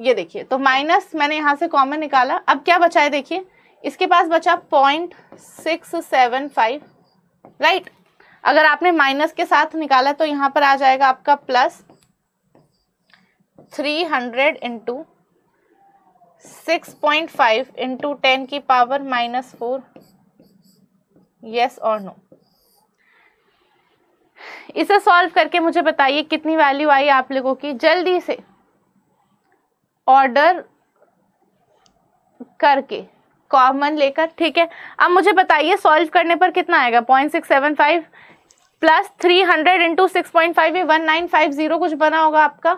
ये देखिए, तो माइनस मैंने यहाँ से कॉमन निकाला। अब क्या बचा है देखिए, इसके पास बचा 0.675, राइट। अगर आपने माइनस के साथ निकाला तो यहाँ पर आ जाएगा आपका प्लस 300 इंटू 6.5 इंटू 10⁻⁻⁴। यस और नो? इसे सॉल्व करके मुझे बताइए कितनी वैल्यू आई आप लोगों की। जल्दी से ऑर्डर करके कॉमन लेकर, ठीक है। अब मुझे बताइए सॉल्व करने पर कितना आएगा? 0.675 प्लस 300 इंटू 6.5, ये 1950 कुछ बना होगा आपका।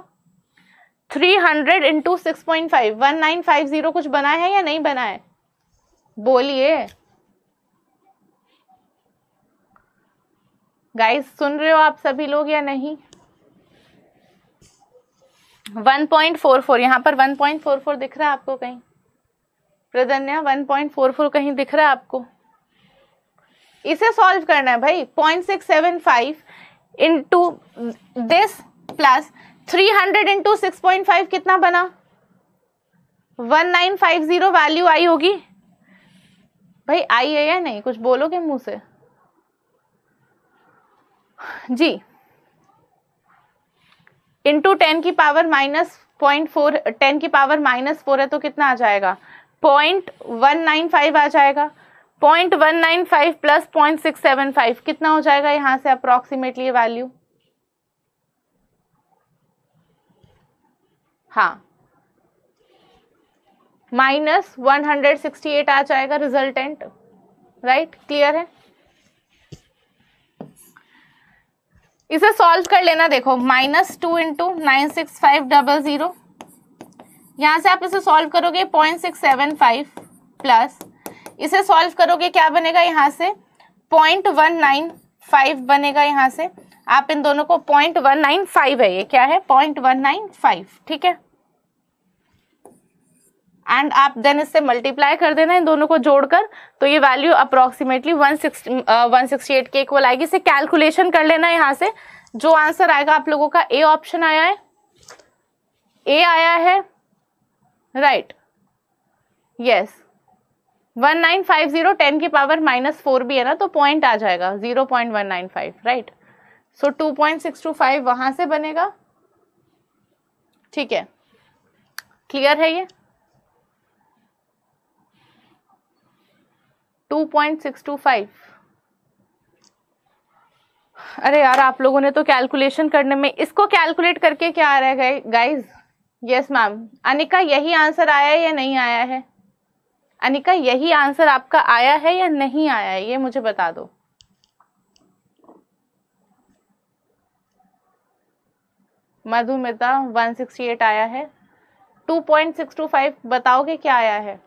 300 इंटू 6.5 1950 कुछ बना है या नहीं बना है, बोलिए गाइस। सुन रहे हो आप सभी लोग या नहीं? 1.44, यहाँ पर 1.44 दिख रहा है आपको कहीं? प्रदन्या 1.44 कहीं दिख रहा है आपको? इसे सॉल्व करना है भाई। 0.675 इंटू दिस प्लस 300 इंटू 6.5 कितना बना? 1950 वैल्यू आई होगी भाई, आई है या नहीं? कुछ बोलोगे मुंह से जी। इंटू 10⁻-0.4, 10⁻⁻⁴ है तो कितना आ जाएगा? 0.195 आ जाएगा। 0.195 प्लस 0.675 कितना हो जाएगा? यहाँ से अप्रॉक्सीमेटली वैल्यू, हाँ, -168 आ जाएगा रिजल्टेंट, राइट। क्लियर है? इसे सॉल्व कर लेना। देखो -2 इंटू 96500, यहाँ से आप इसे सॉल्व करोगे 0.675 प्लस, इसे सॉल्व करोगे क्या बनेगा यहाँ से? 0.195 बनेगा। यहाँ से आप इन दोनों को, 0.195 है ये, क्या है? 0.195, ठीक है। एंड आप देन इससे मल्टीप्लाई कर देना इन दोनों को जोड़कर, तो ये वैल्यू अप्रॉक्सीमेटली 168 के इक्वल आएगी। इसे कैलकुलेशन कर लेना। यहाँ से जो आंसर आएगा आप लोगों का, ए ऑप्शन आया है, ए आया है, राइट, यस। 1950 10⁻⁻⁴ भी है ना, तो पॉइंट आ जाएगा 0.195, राइट। सो 2.625 वहाँ से बनेगा, ठीक है। क्लियर है? ये 2.625। अरे यार आप लोगों ने तो कैलकुलेशन करने में, इसको कैलकुलेट करके क्या आ रहा है गाइज? यस मैम अनिका, यही आंसर आया है या नहीं आया है? अनिका यही आंसर आपका आया है या नहीं आया है, ये मुझे बता दो। मधुमिता 168 आया है। 2.625 बताओगे क्या आया है?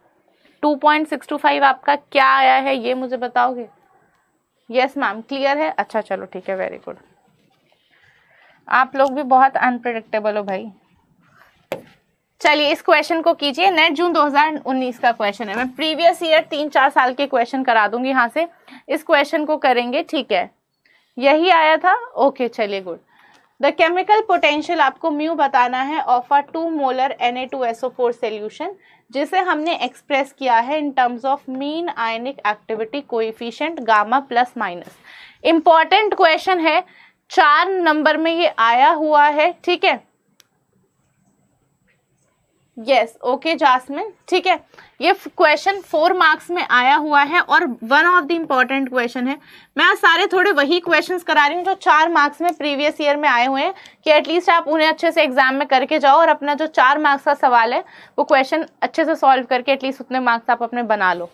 2.625 आपका क्या आया है ये मुझे बताओगे? Yes ma'am. क्लियर है? अच्छा चलो ठीक है, वेरी गुड। आप लोग भी बहुत अनप्रेडिक्टेबल हो भाई। चलिए इस क्वेश्चन को कीजिए, नेट जून 2019 का क्वेश्चन है। मैं प्रीवियस ईयर 3-4 साल के क्वेश्चन करा दूंगी यहाँ से। इस क्वेश्चन को करेंगे, ठीक है। यही आया था, ओके चलिए गुड। द केमिकल पोटेंशियल आपको म्यू बताना है of a 2 molar Na2SO4 solution, जिसे हमने एक्सप्रेस किया है in terms of mean ionic activity coefficient gamma plus minus. Important question है, 4 नंबर में ये आया हुआ है, ठीक है। यस, ओके जासमिन, ठीक है। ये क्वेश्चन 4 मार्क्स में आया हुआ है और one of the important question है। मैं सारे थोड़े वही क्वेश्चंस करा रही हूँ जो 4 मार्क्स में प्रीवियस ईयर में आए हुए हैं, कि एटलीस्ट आप उन्हें अच्छे से एग्जाम में करके जाओ और अपना जो 4 मार्क्स का सवाल है वो क्वेश्चन अच्छे से सॉल्व करके एटलीस्ट उतने मार्क्स आप अपने बना लो।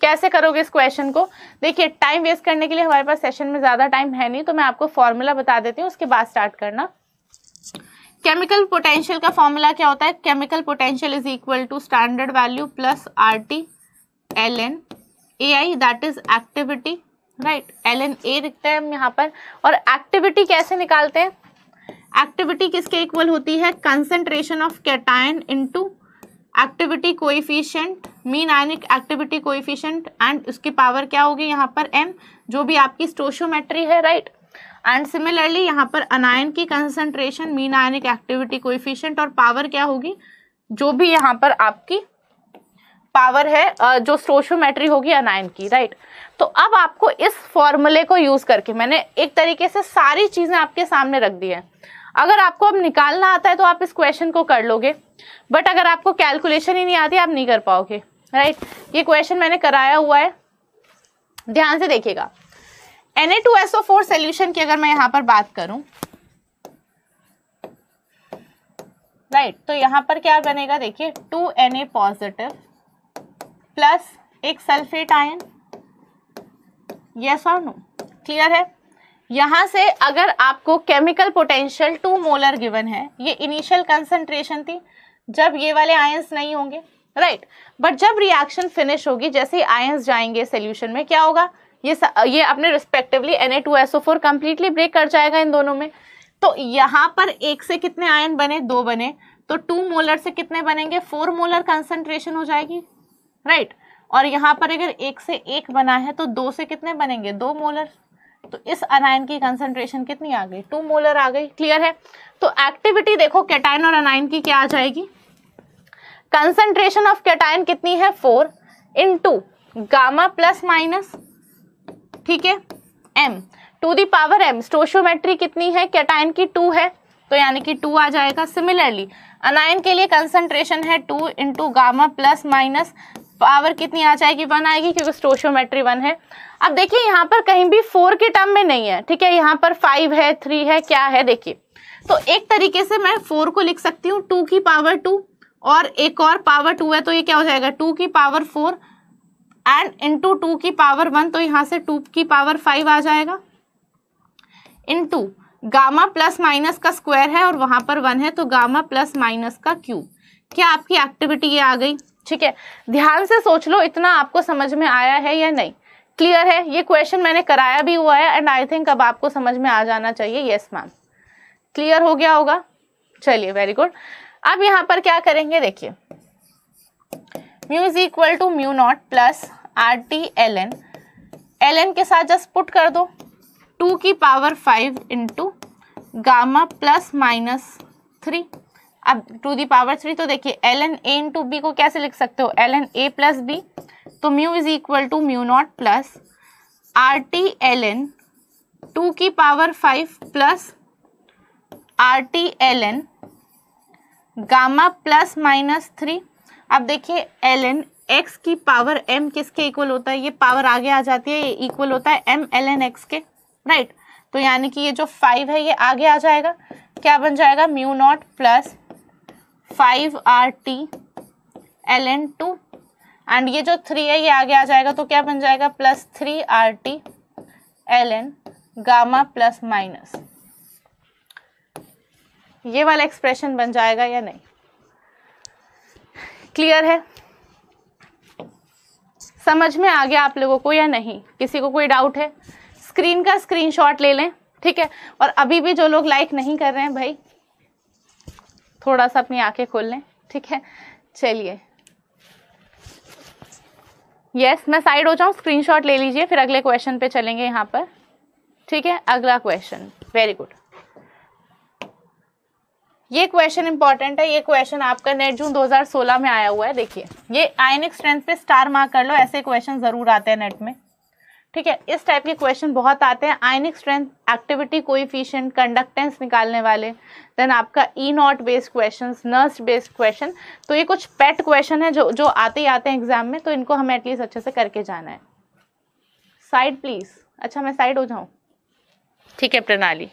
कैसे करोगे इस क्वेश्चन को, देखिए टाइम वेस्ट करने के लिए हमारे पास सेशन में ज़्यादा टाइम है नहीं, तो मैं आपको फॉर्मूला बता देती हूँ, उसके बाद स्टार्ट करना। केमिकल पोटेंशियल का फॉर्मूला क्या होता है, chemical potential is equal to standard value plus RT LN AI, that is activity, right. LN A लिखते हैं हम यहाँ पर। और एक्टिविटी कैसे निकालते हैं, एक्टिविटी किसके इक्वल होती है, concentration of cation into activity coefficient, mean ionic activity coefficient, and उसकी पावर क्या होगी यहाँ पर m, जो भी आपकी स्टोशियोमेट्री है, राइट। एंड सिमिलरली यहाँ पर अनायन की concentration, mean ionic activity coefficient और पावर क्या होगी, जो भी यहाँ पर आपकी पावर है, जो स्टोशियोमेट्री होगी अनायन की, राइट। तो अब आपको इस फॉर्मूले को यूज़ करके मैंने एक तरीके से सारी चीज़ें आपके सामने रख दी हैं। अगर आपको अब निकालना आता है तो आप इस क्वेश्चन को कर लोगे, बट अगर आपको कैलकुलेशन ही नहीं आती आप नहीं कर पाओगे, राइट। ये क्वेश्चन मैंने कराया हुआ है, ध्यान से देखिएगा। Na2SO4 सोल्यूशन की अगर मैं यहाँ पर बात करूं, राइट, तो यहाँ पर क्या बनेगा, देखिए 2Na पॉजिटिव प्लस एक सल्फेट आयन, यस और नो, क्लियर है। यहाँ से अगर आपको केमिकल पोटेंशियल 2 मोलर गिवन है, ये इनिशियल कंसंट्रेशन थी जब ये वाले आयंस नहीं होंगे, राइट। बट जब रिएक्शन फिनिश होगी, जैसे आयंस जाएंगे सोल्यूशन में, क्या होगा, ये अपने रिस्पेक्टिवली Na2SO4 कंप्लीटली ब्रेक कर जाएगा इन दोनों में। तो यहाँ पर एक से कितने आयन बने, 2 बने, तो 2 मोलर से कितने बनेंगे, 4 मोलर कंसंट्रेशन हो जाएगी, राइट। और यहाँ पर अगर 1 से 1 बना है तो 2 से कितने बनेंगे, 2 मोलर। तो इस अनायन की कंसंट्रेशन कितनी आ गई, 2 मोलर आ गई, क्लियर है। तो एक्टिविटी देखो कैटायन और अनायन की क्या आ जाएगी, कंसंट्रेशन ऑफ कैटायन कितनी है 4 इंटू गामा प्लस माइनस, ठीक है, m to the power m। Stoichiometry कितनी है कैटायन की, 2 है, तो यानी कि 2 आ जाएगा। सिमिलरली अनायन के लिए कंसंट्रेशन है 2 into gamma plus minus, power कितनी आ जाएगी, 1 आएगी, क्योंकि स्टोशियोमेट्री 1 है। अब देखिए यहाँ पर कहीं भी 4 के टर्म में नहीं है, ठीक है, यहाँ पर 5 है, 3 है, क्या है, देखिए। तो एक तरीके से मैं 4 को लिख सकती हूँ 2 की पावर 2 और एक और पावर 2 है, तो ये क्या हो जाएगा 2 की पावर 4 एंड इंटू 2 की पावर 1, तो यहाँ से 2 की पावर 5 आ जाएगा, इंटू गामा प्लस माइनस का स्क्वायर है और वहाँ पर 1 है, तो गामा प्लस माइनस का क्यूब। क्या आपकी एक्टिविटी ये आ गई, ठीक है। ध्यान से सोच लो, इतना आपको समझ में आया है या नहीं, क्लियर है। ये क्वेश्चन मैंने कराया भी हुआ है एंड आई थिंक अब आपको समझ में आ जाना चाहिए। येस मैम, क्लियर हो गया होगा, चलिए वेरी गुड। अब यहाँ पर क्या करेंगे, देखिए mu is equal to mu not plus RT LN के साथ जस्ट पुट कर दो 2 की power 5 into gamma plus minus 3, अब टू दी पावर 3। तो देखिए LN A इंटू बी को कैसे लिख सकते हो, LN A प्लस B, तो mu is equal to mu not plus RT LN 2 की power 5 plus RT LN gamma plus minus 3। अब देखिए LN X की पावर M किसके इक्वल होता है, ये पावर आगे आ जाती है, ये इक्वल होता है M LN X के, राइट। तो यानी कि ये जो 5 है ये आगे आ जाएगा, क्या बन जाएगा mu not plus 5 RT LN 2, and ये जो 3 है ये आगे आ जाएगा, तो क्या बन जाएगा plus 3 RT LN gamma plus minus. ये वाला एक्सप्रेशन बन जाएगा या नहीं, क्लियर है, समझ में आ गया आप लोगों को या नहीं। किसी को कोई डाउट है स्क्रीन का स्क्रीनशॉट ले लें, ठीक है। और अभी भी जो लोग लाइक नहीं कर रहे हैं भाई, थोड़ा सा अपनी आंखें खोल लें, ठीक है। चलिए यस, मैं साइड हो जाऊँ, स्क्रीनशॉट ले लीजिए, फिर अगले क्वेश्चन पे चलेंगे। यहाँ पर ठीक है, अगला क्वेश्चन, वेरी गुड। ये क्वेश्चन इंपॉर्टेंट है, ये क्वेश्चन आपका नेट जून 2016 में आया हुआ है। देखिए, ये आयनिक स्ट्रेंथ पे स्टार मार्क कर लो, ऐसे क्वेश्चन जरूर आते हैं नेट में, ठीक है। इस टाइप के क्वेश्चन बहुत आते हैं, ionic strength, activity coefficient, conductance निकालने वाले, देन आपका E not based question, Nernst based question. तो ये कुछ पेट क्वेश्चन है जो आते ही आते हैं एग्जाम में, तो इनको हमें एटलीस्ट अच्छे से करके जाना है। साइड प्लीज, अच्छा मैं साइड हो जाऊँ, ठीक है। प्रणाली,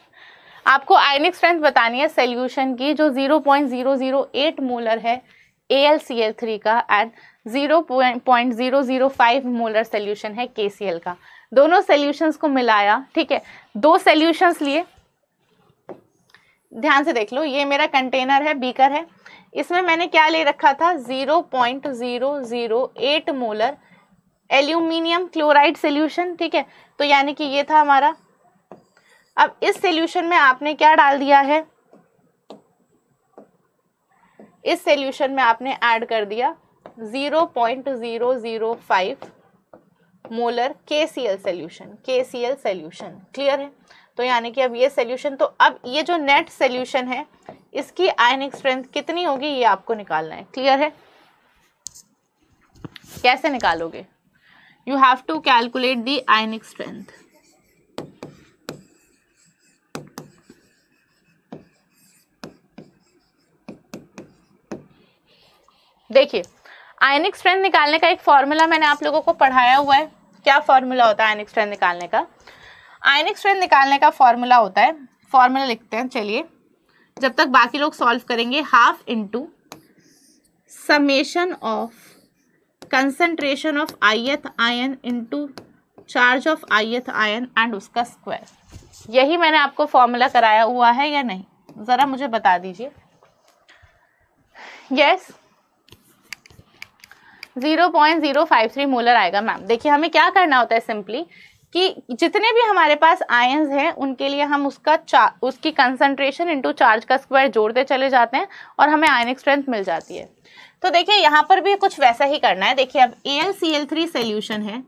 आपको आयनिक स्ट्रेंथ बतानी है सॉल्यूशन की, जो 0.008 मोलर है AlCl3 का एंड 0.005 मोलर सॉल्यूशन है KCl का। दोनों सॉल्यूशंस को मिलाया, ठीक है। दो सॉल्यूशंस लिए, ध्यान से देख लो, ये मेरा कंटेनर है, बीकर है, इसमें मैंने क्या ले रखा था, 0.008 मोलर एल्यूमिनियम क्लोराइड सॉल्यूशन, ठीक है। तो यानी कि ये था हमारा। अब इस सॉल्यूशन में आपने क्या डाल दिया है, इस सॉल्यूशन में आपने ऐड कर दिया 0.005 molar KCl solution, KCl solution, clear है। तो यानी कि अब ये सॉल्यूशन, तो अब ये जो नेट सॉल्यूशन है इसकी आयनिक स्ट्रेंथ कितनी होगी ये आपको निकालना है, क्लियर है। कैसे निकालोगे, you have to calculate the ionic strength. देखिए, आयनिक स्ट्रेंथ निकालने का एक फॉर्मूला मैंने आप लोगों को पढ़ाया हुआ है। क्या फॉर्मूला होता है आयनिक स्ट्रेंथ निकालने का? आयनिक स्ट्रेंथ निकालने का फॉर्मूला होता है, फॉर्मूला लिखते हैं, चलिए जब तक बाकी लोग सॉल्व करेंगे, 1/2 summation of concentration of ith ion into charge of ith ion and उसका स्क्वायर। यही मैंने आपको फॉर्मूला कराया हुआ है या नहीं, ज़रा मुझे बता दीजिए। यस, 0.053 मोलर आएगा मैम। देखिए, हमें क्या करना होता है सिंपली, कि जितने भी हमारे पास आयंस हैं उनके लिए हम उसकी कंसंट्रेशन इंटू चार्ज का स्क्वायर जोड़ते चले जाते हैं और हमें आयनिक स्ट्रेंथ मिल जाती है। तो देखिए, यहाँ पर भी कुछ वैसा ही करना है। देखिए, अब AlCl3 सॉल्यूशन है,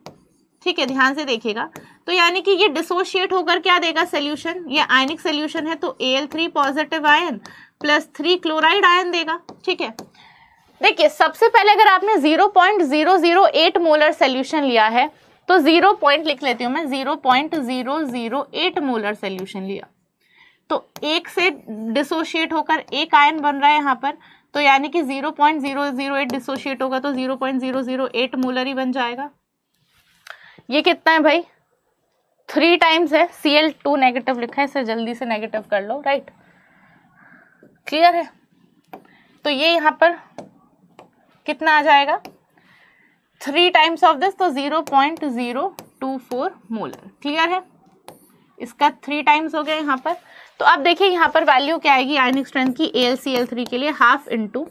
ठीक है, ध्यान से देखिएगा। तो यानी कि ये डिसोशिएट होकर क्या देगा सॉल्यूशन, ये आयनिक सॉल्यूशन है, तो Al3 positive ion plus 3 chloride ion देगा, ठीक है। देखिए, सबसे पहले अगर आपने 0.008 मोलर सॉल्यूशन लिया है तो 0. लिख लेती हूँ मैं, 0.008 मोलर सॉल्यूशन लिया, तो एक से डिसोशिएट होकर एक आयन बन रहा है यहाँ पर, तो यानी कि 0.008 डिसोशिएट होगा तो 0.008 मोलर ही बन जाएगा। ये कितना है भाई, 3 टाइम्स है, Cl2 नेगेटिव लिखा है, इसे जल्दी से नेगेटिव कर लो, राइट, क्लियर है। तो ये यहाँ पर कितना आ जाएगा, 3 टाइम्स ऑफ दिस, तो 0.024 मोलर, क्लियर है। इसका 3 टाइम्स हो गया यहाँ पर। तो अब देखिए यहाँ पर वैल्यू क्या आएगी आयनिक स्ट्रेंथ की AlCl3 के लिए, 1/2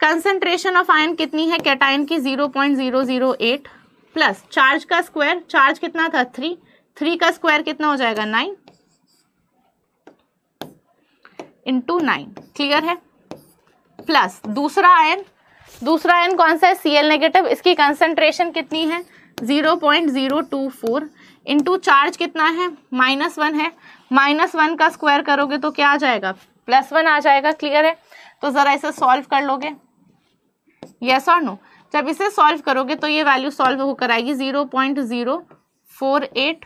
कंसंट्रेशन ऑफ आयन कितनी है कैटायन की, 0.008 प्लस चार्ज का स्क्वायर, चार्ज कितना था 3, 3 का स्क्वायर कितना हो जाएगा 9 इंटू 9, क्लियर है। प्लस दूसरा आयन कौन सा है, Cl नेगेटिव, इसकी कंसंट्रेशन कितनी है 0.024 इंटू चार्ज कितना है -1 है, -1 का स्क्वायर करोगे तो क्या आ जाएगा, +1 आ जाएगा, क्लियर है। तो ज़रा इसे सॉल्व कर लोगे, यस और नो। जब इसे सॉल्व करोगे तो ये वैल्यू सॉल्व होकर आएगी 0.048,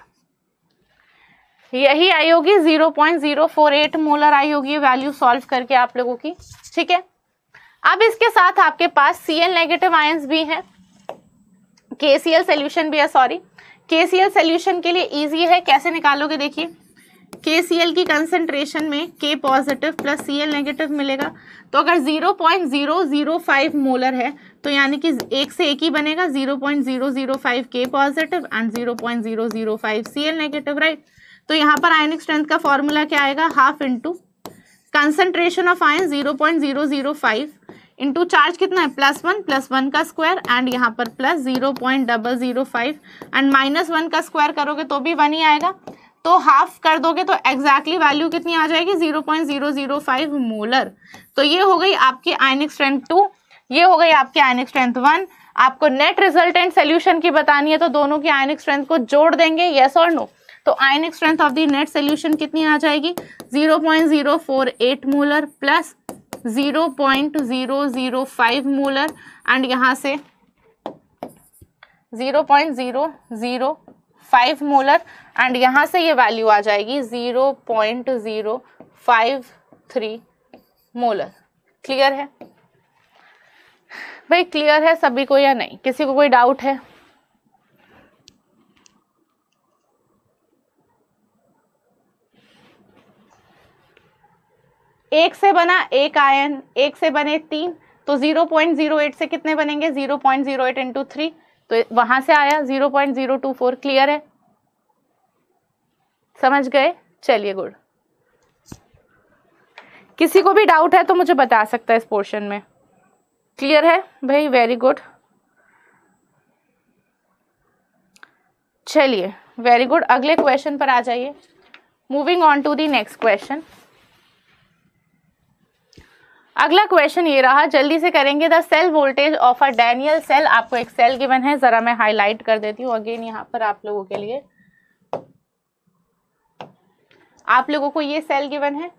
यही आई होगी 0.048 मोलर आई होगी वैल्यू सॉल्व करके आप लोगों की, ठीक है। अब इसके साथ आपके पास Cl नेगेटिव आयंस भी हैं, KCl सॉल्यूशन भी है, सॉरी KCl सॉल्यूशन के लिए इजी है, कैसे निकालोगे देखिए, KCl की कंसंट्रेशन में K positive plus Cl negative मिलेगा, तो अगर 0.005 मोलर है तो यानी कि एक से एक ही बनेगा, 0.005 K positive and 0.005 Cl negative, right. तो यहाँ पर आयनिक स्ट्रेंथ का फॉर्मूला क्या आएगा, 1/2 concentration of ion 0.005 into charge कितना है +1, +1 का स्क्वायर एंड यहाँ पर प्लस 0.005 एंड -1 का स्क्वायर करोगे तो भी 1 ही आएगा, तो 1/2 कर दोगे तो एग्जैक्टली वैल्यू कितनी आ जाएगी 0.005 मोलर। तो ये हो गई आपकी आयनिक स्ट्रेंथ 2, ये हो गई आपकी आयनिक स्ट्रेंथ 1। आपको नेट रिजल्टेंट सोल्यूशन की बतानी है तो दोनों की आयनिक स्ट्रेंथ को जोड़ देंगे, येस और नो। तो ionic strength of the net solution कितनी आ जाएगी 0.048 मोलर प्लस 0.005 मोलर एंड यहाँ से 0.005 मोलर एंड यहाँ से ये वैल्यू आ जाएगी 0.053 मोलर। क्लियर है भाई? क्लियर है सभी को या नहीं? किसी को कोई डाउट है? एक से बना एक आयन, एक से बने तीन, तो 0.08 से कितने बनेंगे 0.08 इंटू 3, तो वहां से आया 0.024। क्लियर है? समझ गए? चलिए गुड। किसी को भी डाउट है तो मुझे बता सकता है इस पोर्शन में। क्लियर है भाई? Very good. चलिए वेरी गुड, अगले क्वेश्चन पर आ जाइए। Moving on to the next question. अगला क्वेश्चन ये रहा, जल्दी से करेंगे। The cell voltage of a Daniell cell, आपको एक सेल गिवन है, जरा मैं हाईलाइट कर देती हूँ अगेन यहाँ पर आप लोगों के लिए। आप लोगों को ये सेल गिवन है,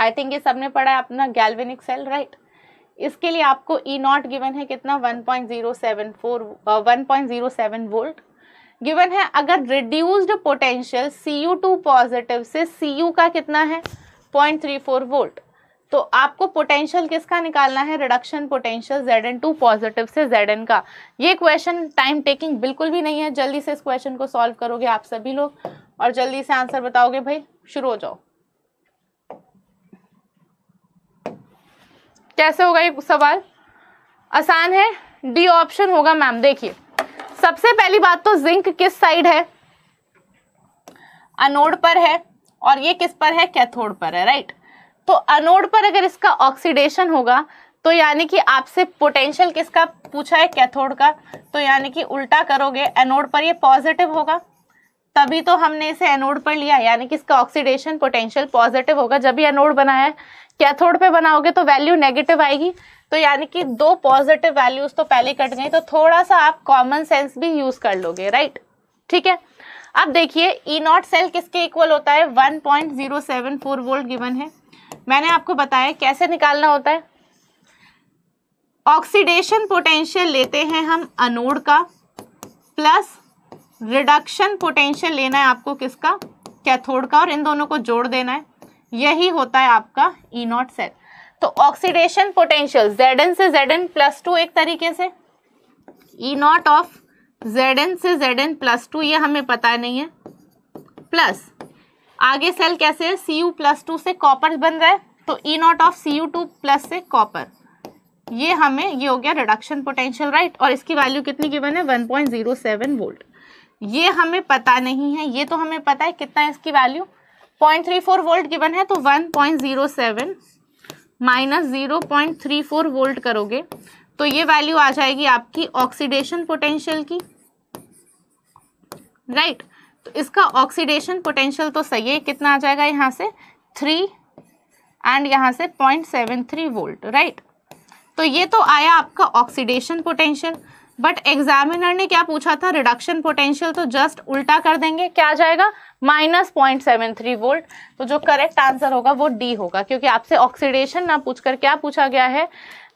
आई थिंक ये सबने पढ़ा है अपना गैल्वेनिक सेल, राइट? इसके लिए आपको ई नॉट गिवन है कितना 1.074 वोल्ट गिवन है। अगर रिड्यूस्ड पोटेंशियल Cu2 पॉजिटिव से Cu का कितना है 0.34 वोल्ट, तो आपको पोटेंशियल किसका निकालना है, रिडक्शन पोटेंशियल Zn2 पॉजिटिव से Zn का। ये क्वेश्चन टाइम टेकिंग बिल्कुल भी नहीं है, जल्दी से इस क्वेश्चन को सॉल्व करोगे आप सभी लोग और जल्दी से आंसर बताओगे भाई। शुरू हो जाओ। कैसे होगा ये सवाल? आसान है, डी ऑप्शन होगा मैम। देखिए सबसे पहली बात तो जिंक किस साइड है, एनोड पर है, और ये किस पर है, कैथोड पर है, राइट? तो एनोड पर अगर इसका ऑक्सीडेशन होगा तो यानी कि आपसे पोटेंशियल किसका पूछा है, कैथोड का, तो यानी कि उल्टा करोगे, एनोड पर ये पॉजिटिव होगा, तभी तो हमने इसे एनोड पर लिया, यानी कि इसका ऑक्सीडेशन पोटेंशियल पॉजिटिव होगा जब भी एनोड बना है। कैथोड पे बनाओगे तो वैल्यू नेगेटिव आएगी, तो यानी कि दो पॉजिटिव वैल्यूज तो पहले कट गई, तो थोड़ा सा आप कॉमन सेंस भी यूज कर लोगे, राइट? ठीक है। अब देखिए ई नॉट सेल किसके इक्वल होता है, 1.074 वोल्ट गिवन है। मैंने आपको बताया कैसे निकालना होता है। ऑक्सीडेशन पोटेंशियल लेते हैं हम एनोड का, प्लस रिडक्शन पोटेंशियल लेना है आपको किसका, कैथोड का, और इन दोनों को जोड़ देना है, यही होता है आपका ई नॉट सेल। तो ऑक्सीडेशन पोटेंशियल Zn से Zn+2 एक तरीके से, ई नॉट ऑफ Zn से Zn+2 ये हमें पता नहीं है, प्लस आगे सेल कैसे है Cu+2 से कॉपर बन रहा है, तो ई नॉट ऑफ Cu2+ से कॉपर, ये हमें, ये हो गया रिडक्शन पोटेंशियल, राइट? और इसकी वैल्यू कितनी गिवन है 1.07 वोल्ट, ये हमें पता नहीं है, ये तो हमें पता है कितना है इसकी वैल्यू 0.34 वोल्ट गिवन है, तो 1.07 माइनस 0.34 वोल्ट करोगे तो ये वैल्यू आ जाएगी आपकी ऑक्सीडेशन पोटेंशियल की, राइट? तो इसका ऑक्सीडेशन पोटेंशियल तो सही है, कितना आ जाएगा यहाँ से 3 एंड यहाँ से 0.73 वोल्ट, राइट? तो ये तो आया आपका ऑक्सीडेशन पोटेंशियल, बट एग्जामिनर ने क्या पूछा था, रिडक्शन पोटेंशियल, तो जस्ट उल्टा कर देंगे, क्या आ जाएगा -0.73 वोल्ट। तो जो करेक्ट आंसर होगा वो डी होगा, क्योंकि आपसे ऑक्सीडेशन ना पूछकर क्या पूछा गया है,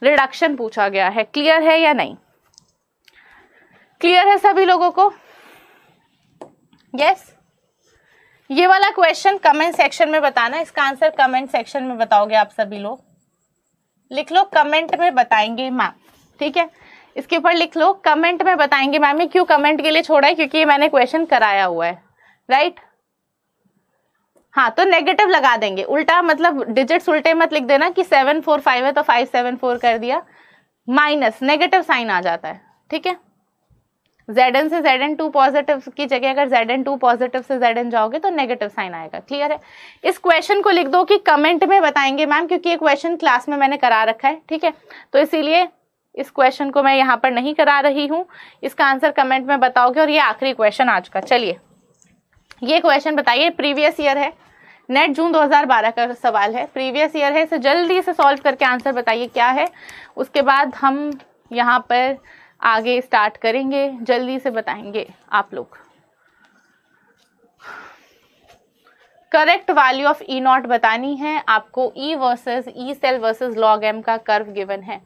रिडक्शन पूछा गया है। क्लियर है या नहीं? क्लियर है सभी लोगों को? यस? ये वाला क्वेश्चन कमेंट सेक्शन में बताना, इसका आंसर कमेंट सेक्शन में बताओगे आप सभी लोग। लिख लो कमेंट में बताएंगे मैम, ठीक है? इसके ऊपर लिख लो कमेंट में बताएंगे मैम। ये क्यों कमेंट के लिए छोड़ा है, क्योंकि ये मैंने क्वेश्चन कराया हुआ है, राइट? हाँ, तो नेगेटिव लगा देंगे, उल्टा मतलब डिजिट्स उल्टे मत लिख देना कि 745 है तो 574 कर दिया, माइनस नेगेटिव साइन आ जाता है, ठीक है? Zn से Zn2 पॉजिटिव की जगह अगर Zn2 पॉजिटिव से Zn जाओगे तो नेगेटिव साइन आएगा। क्लियर है? इस क्वेश्चन को लिख दो कि कमेंट में बताएंगे मैम, क्योंकि ये क्वेश्चन क्लास में मैंने करा रखा है, ठीक है? तो इसीलिए इस क्वेश्चन को मैं यहाँ पर नहीं करा रही हूँ, इसका आंसर कमेंट में बताओगे। और ये आखिरी क्वेश्चन आज का, चलिए ये क्वेश्चन बताइए, प्रीवियस ईयर है, नेट जून 2012 का सवाल है, प्रीवियस ईयर है, इसे जल्दी से सॉल्व करके आंसर बताइए क्या है, उसके बाद हम यहाँ पर आगे स्टार्ट करेंगे, जल्दी से बताएंगे आप लोग। Correct value of E not बतानी है आपको। E versus E cell versus log M का कर्व गिवन है,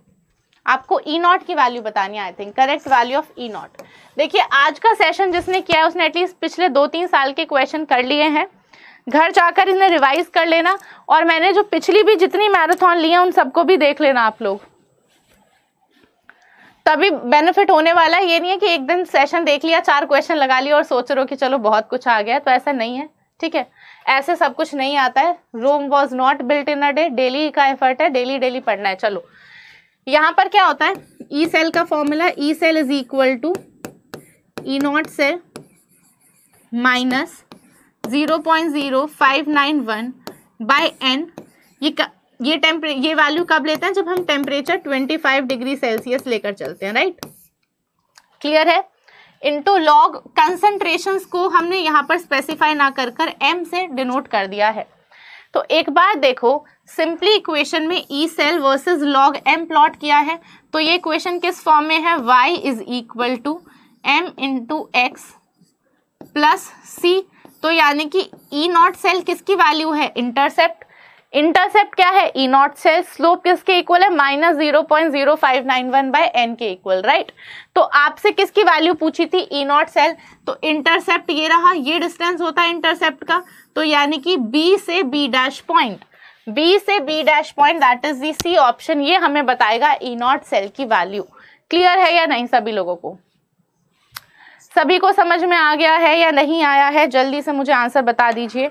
आपको ई नॉट की वैल्यू बतानी है। I think correct value of E not. देखिए आज का सेशन जिसने किया है उसने एटलीस्ट पिछले 2-3 साल के क्वेश्चन कर लिए हैं, घर जाकर इन्हें रिवाइज कर लेना। और मैंने जो पिछली भी जितनी मैराथन ली है उन सबको भी देख लेना आप लोग, तभी बेनिफिट होने वाला है। ये नहीं है कि एक दिन सेशन देख लिया, 4 क्वेश्चन लगा लिया और सोच रहे हो कि चलो बहुत कुछ आ गया, तो ऐसा नहीं है। ठीक है, ऐसे सब कुछ नहीं आता है। Rome was not built in a day, daily का एफर्ट है, डेली डेली पढ़ना है। चलो यहाँ पर क्या होता है, ई सेल का formula, E cell is equal to E not cell minus 0.0591 by n। ये वैल्यू कब लेते हैं, जब हम टेम्परेचर 25 डिग्री सेल्सियस लेकर चलते हैं, राइट। क्लियर है। इनटू लॉग, कंसंट्रेशंस को हमने यहाँ पर स्पेसिफाई ना कर m से डिनोट कर दिया है। तो एक बार देखो, सिंपली इक्वेशन में E cell versus log m plot किया है, तो ये इक्वेशन किस फॉर्म में है, y is equal to m into x plus c। तो यानी कि ई नॉट सेल किसकी वैल्यू है, इंटरसेप्ट। इंटरसेप्ट क्या है, ई नॉट सेल। स्लोप किसके इक्वल है, माइनस 0.0591 बाय एन के इक्वल, राइट। तो आपसे किसकी वैल्यू पूछी थी, ई नॉट सेल। तो इंटरसेप्ट ये रहा, ये डिस्टेंस होता है इंटरसेप्ट का। तो यानी कि बी से बी डैश पॉइंट, बी से B dash point, that is the C option. ये हमें बताएगा ई नॉट सेल की वैल्यू। क्लियर है या नहीं सभी लोगों को, सभी को समझ में आ गया है या नहीं आया है, जल्दी से मुझे आंसर बता दीजिए।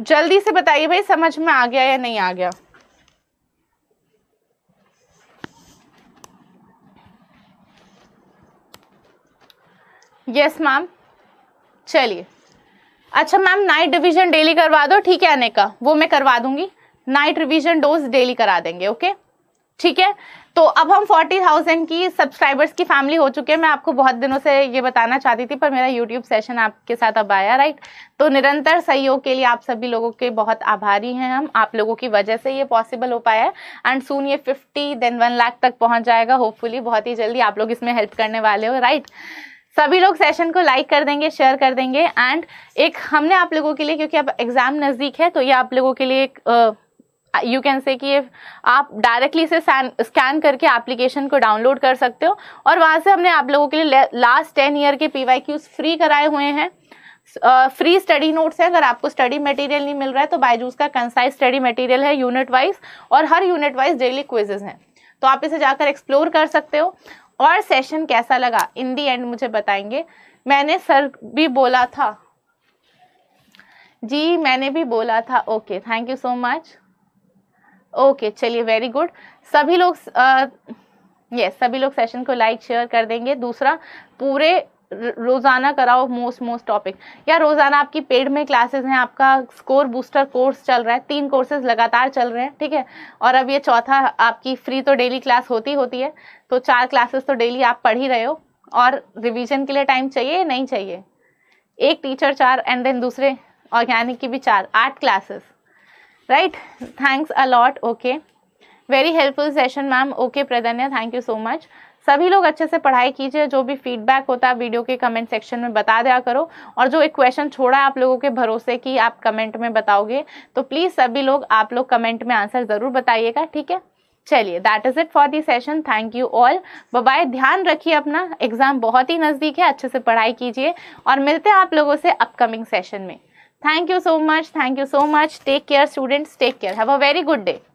जल्दी से बताइए भाई, समझ में आ गया या नहीं आ गया। यस मैम, चलिए। अच्छा मैम नाइट रिवीजन डेली करवा दो, ठीक है अनेका, वो मैं करवा दूंगी। नाइट रिवीजन डोज डेली करा देंगे, ओके ठीक है। तो अब हम 40,000 की सब्सक्राइबर्स की फैमिली हो चुके हैं। मैं आपको बहुत दिनों से ये बताना चाहती थी, पर मेरा यूट्यूब सेशन आपके साथ अब आया, राइट। तो निरंतर सहयोग के लिए आप सभी लोगों के बहुत आभारी हैं हम। आप लोगों की वजह से ये पॉसिबल हो पाया है। एंड सून ये 50 देन 1 लाख तक पहुँच जाएगा होपफुली, बहुत ही जल्दी। आप लोग इसमें हेल्प करने वाले हो, राइट। सभी लोग सेशन को लाइक कर देंगे, शेयर कर देंगे। एंड एक हमने आप लोगों के लिए, क्योंकि अब एग्ज़ाम नज़दीक है, तो ये आप लोगों के लिए एक यू कैन से कि आप डायरेक्टली से स्कैन करके एप्लीकेशन को डाउनलोड कर सकते हो। और वहाँ से हमने आप लोगों के लिए लास्ट 10 ईयर के PYQs फ्री कराए हुए हैं। फ्री स्टडी नोट्स है, अगर आपको स्टडी मटेरियल नहीं मिल रहा है तो बायजूस का कंसाइज स्टडी मटेरियल है यूनिट वाइज, और हर यूनिट वाइज डेली क्विजेज हैं। तो आप इसे जाकर एक्सप्लोर कर सकते हो। और सेशन कैसा लगा इन दी एंड मुझे बताएंगे। मैंने सर भी बोला था जी, मैंने भी बोला था। Okay, thank you so much. Okay चलिए, वेरी गुड। सभी लोग यस, सभी लोग सेशन को लाइक शेयर कर देंगे। दूसरा, पूरे रोज़ाना कराओ मोस्ट टॉपिक। या रोज़ाना आपकी पेड में क्लासेस हैं, आपका स्कोर बूस्टर कोर्स चल रहा है, 3 कोर्सेज लगातार चल रहे हैं, ठीक है। और अब ये चौथा, आपकी फ्री तो डेली क्लास होती है, तो 4 क्लासेस तो डेली आप पढ़ ही रहे हो। और रिवीजन के लिए टाइम चाहिए या नहीं चाहिए, एक टीचर 4 एंड देन दूसरे ऑर्गेनिक की भी 4, 8 classes, right. Thanks a lot, okay, very helpful session ma'am. Okay Pradnya, thank you so much. सभी लोग अच्छे से पढ़ाई कीजिए। जो भी फीडबैक होता है वीडियो के कमेंट सेक्शन में बता दिया करो। और जो एक क्वेश्चन छोड़ा है आप लोगों के भरोसे कि आप कमेंट में बताओगे, तो प्लीज़ सभी लोग, आप लोग कमेंट में आंसर ज़रूर बताइएगा, ठीक है। चलिए, that is it for this session. Thank you all, bye bye. ध्यान रखिए अपना, एग्ज़ाम बहुत ही नज़दीक है, अच्छे से पढ़ाई कीजिए। और मिलते हैं आप लोगों से अपकमिंग सेशन में। Thank you so much, thank you so much. Take care students, take care, have a very good day.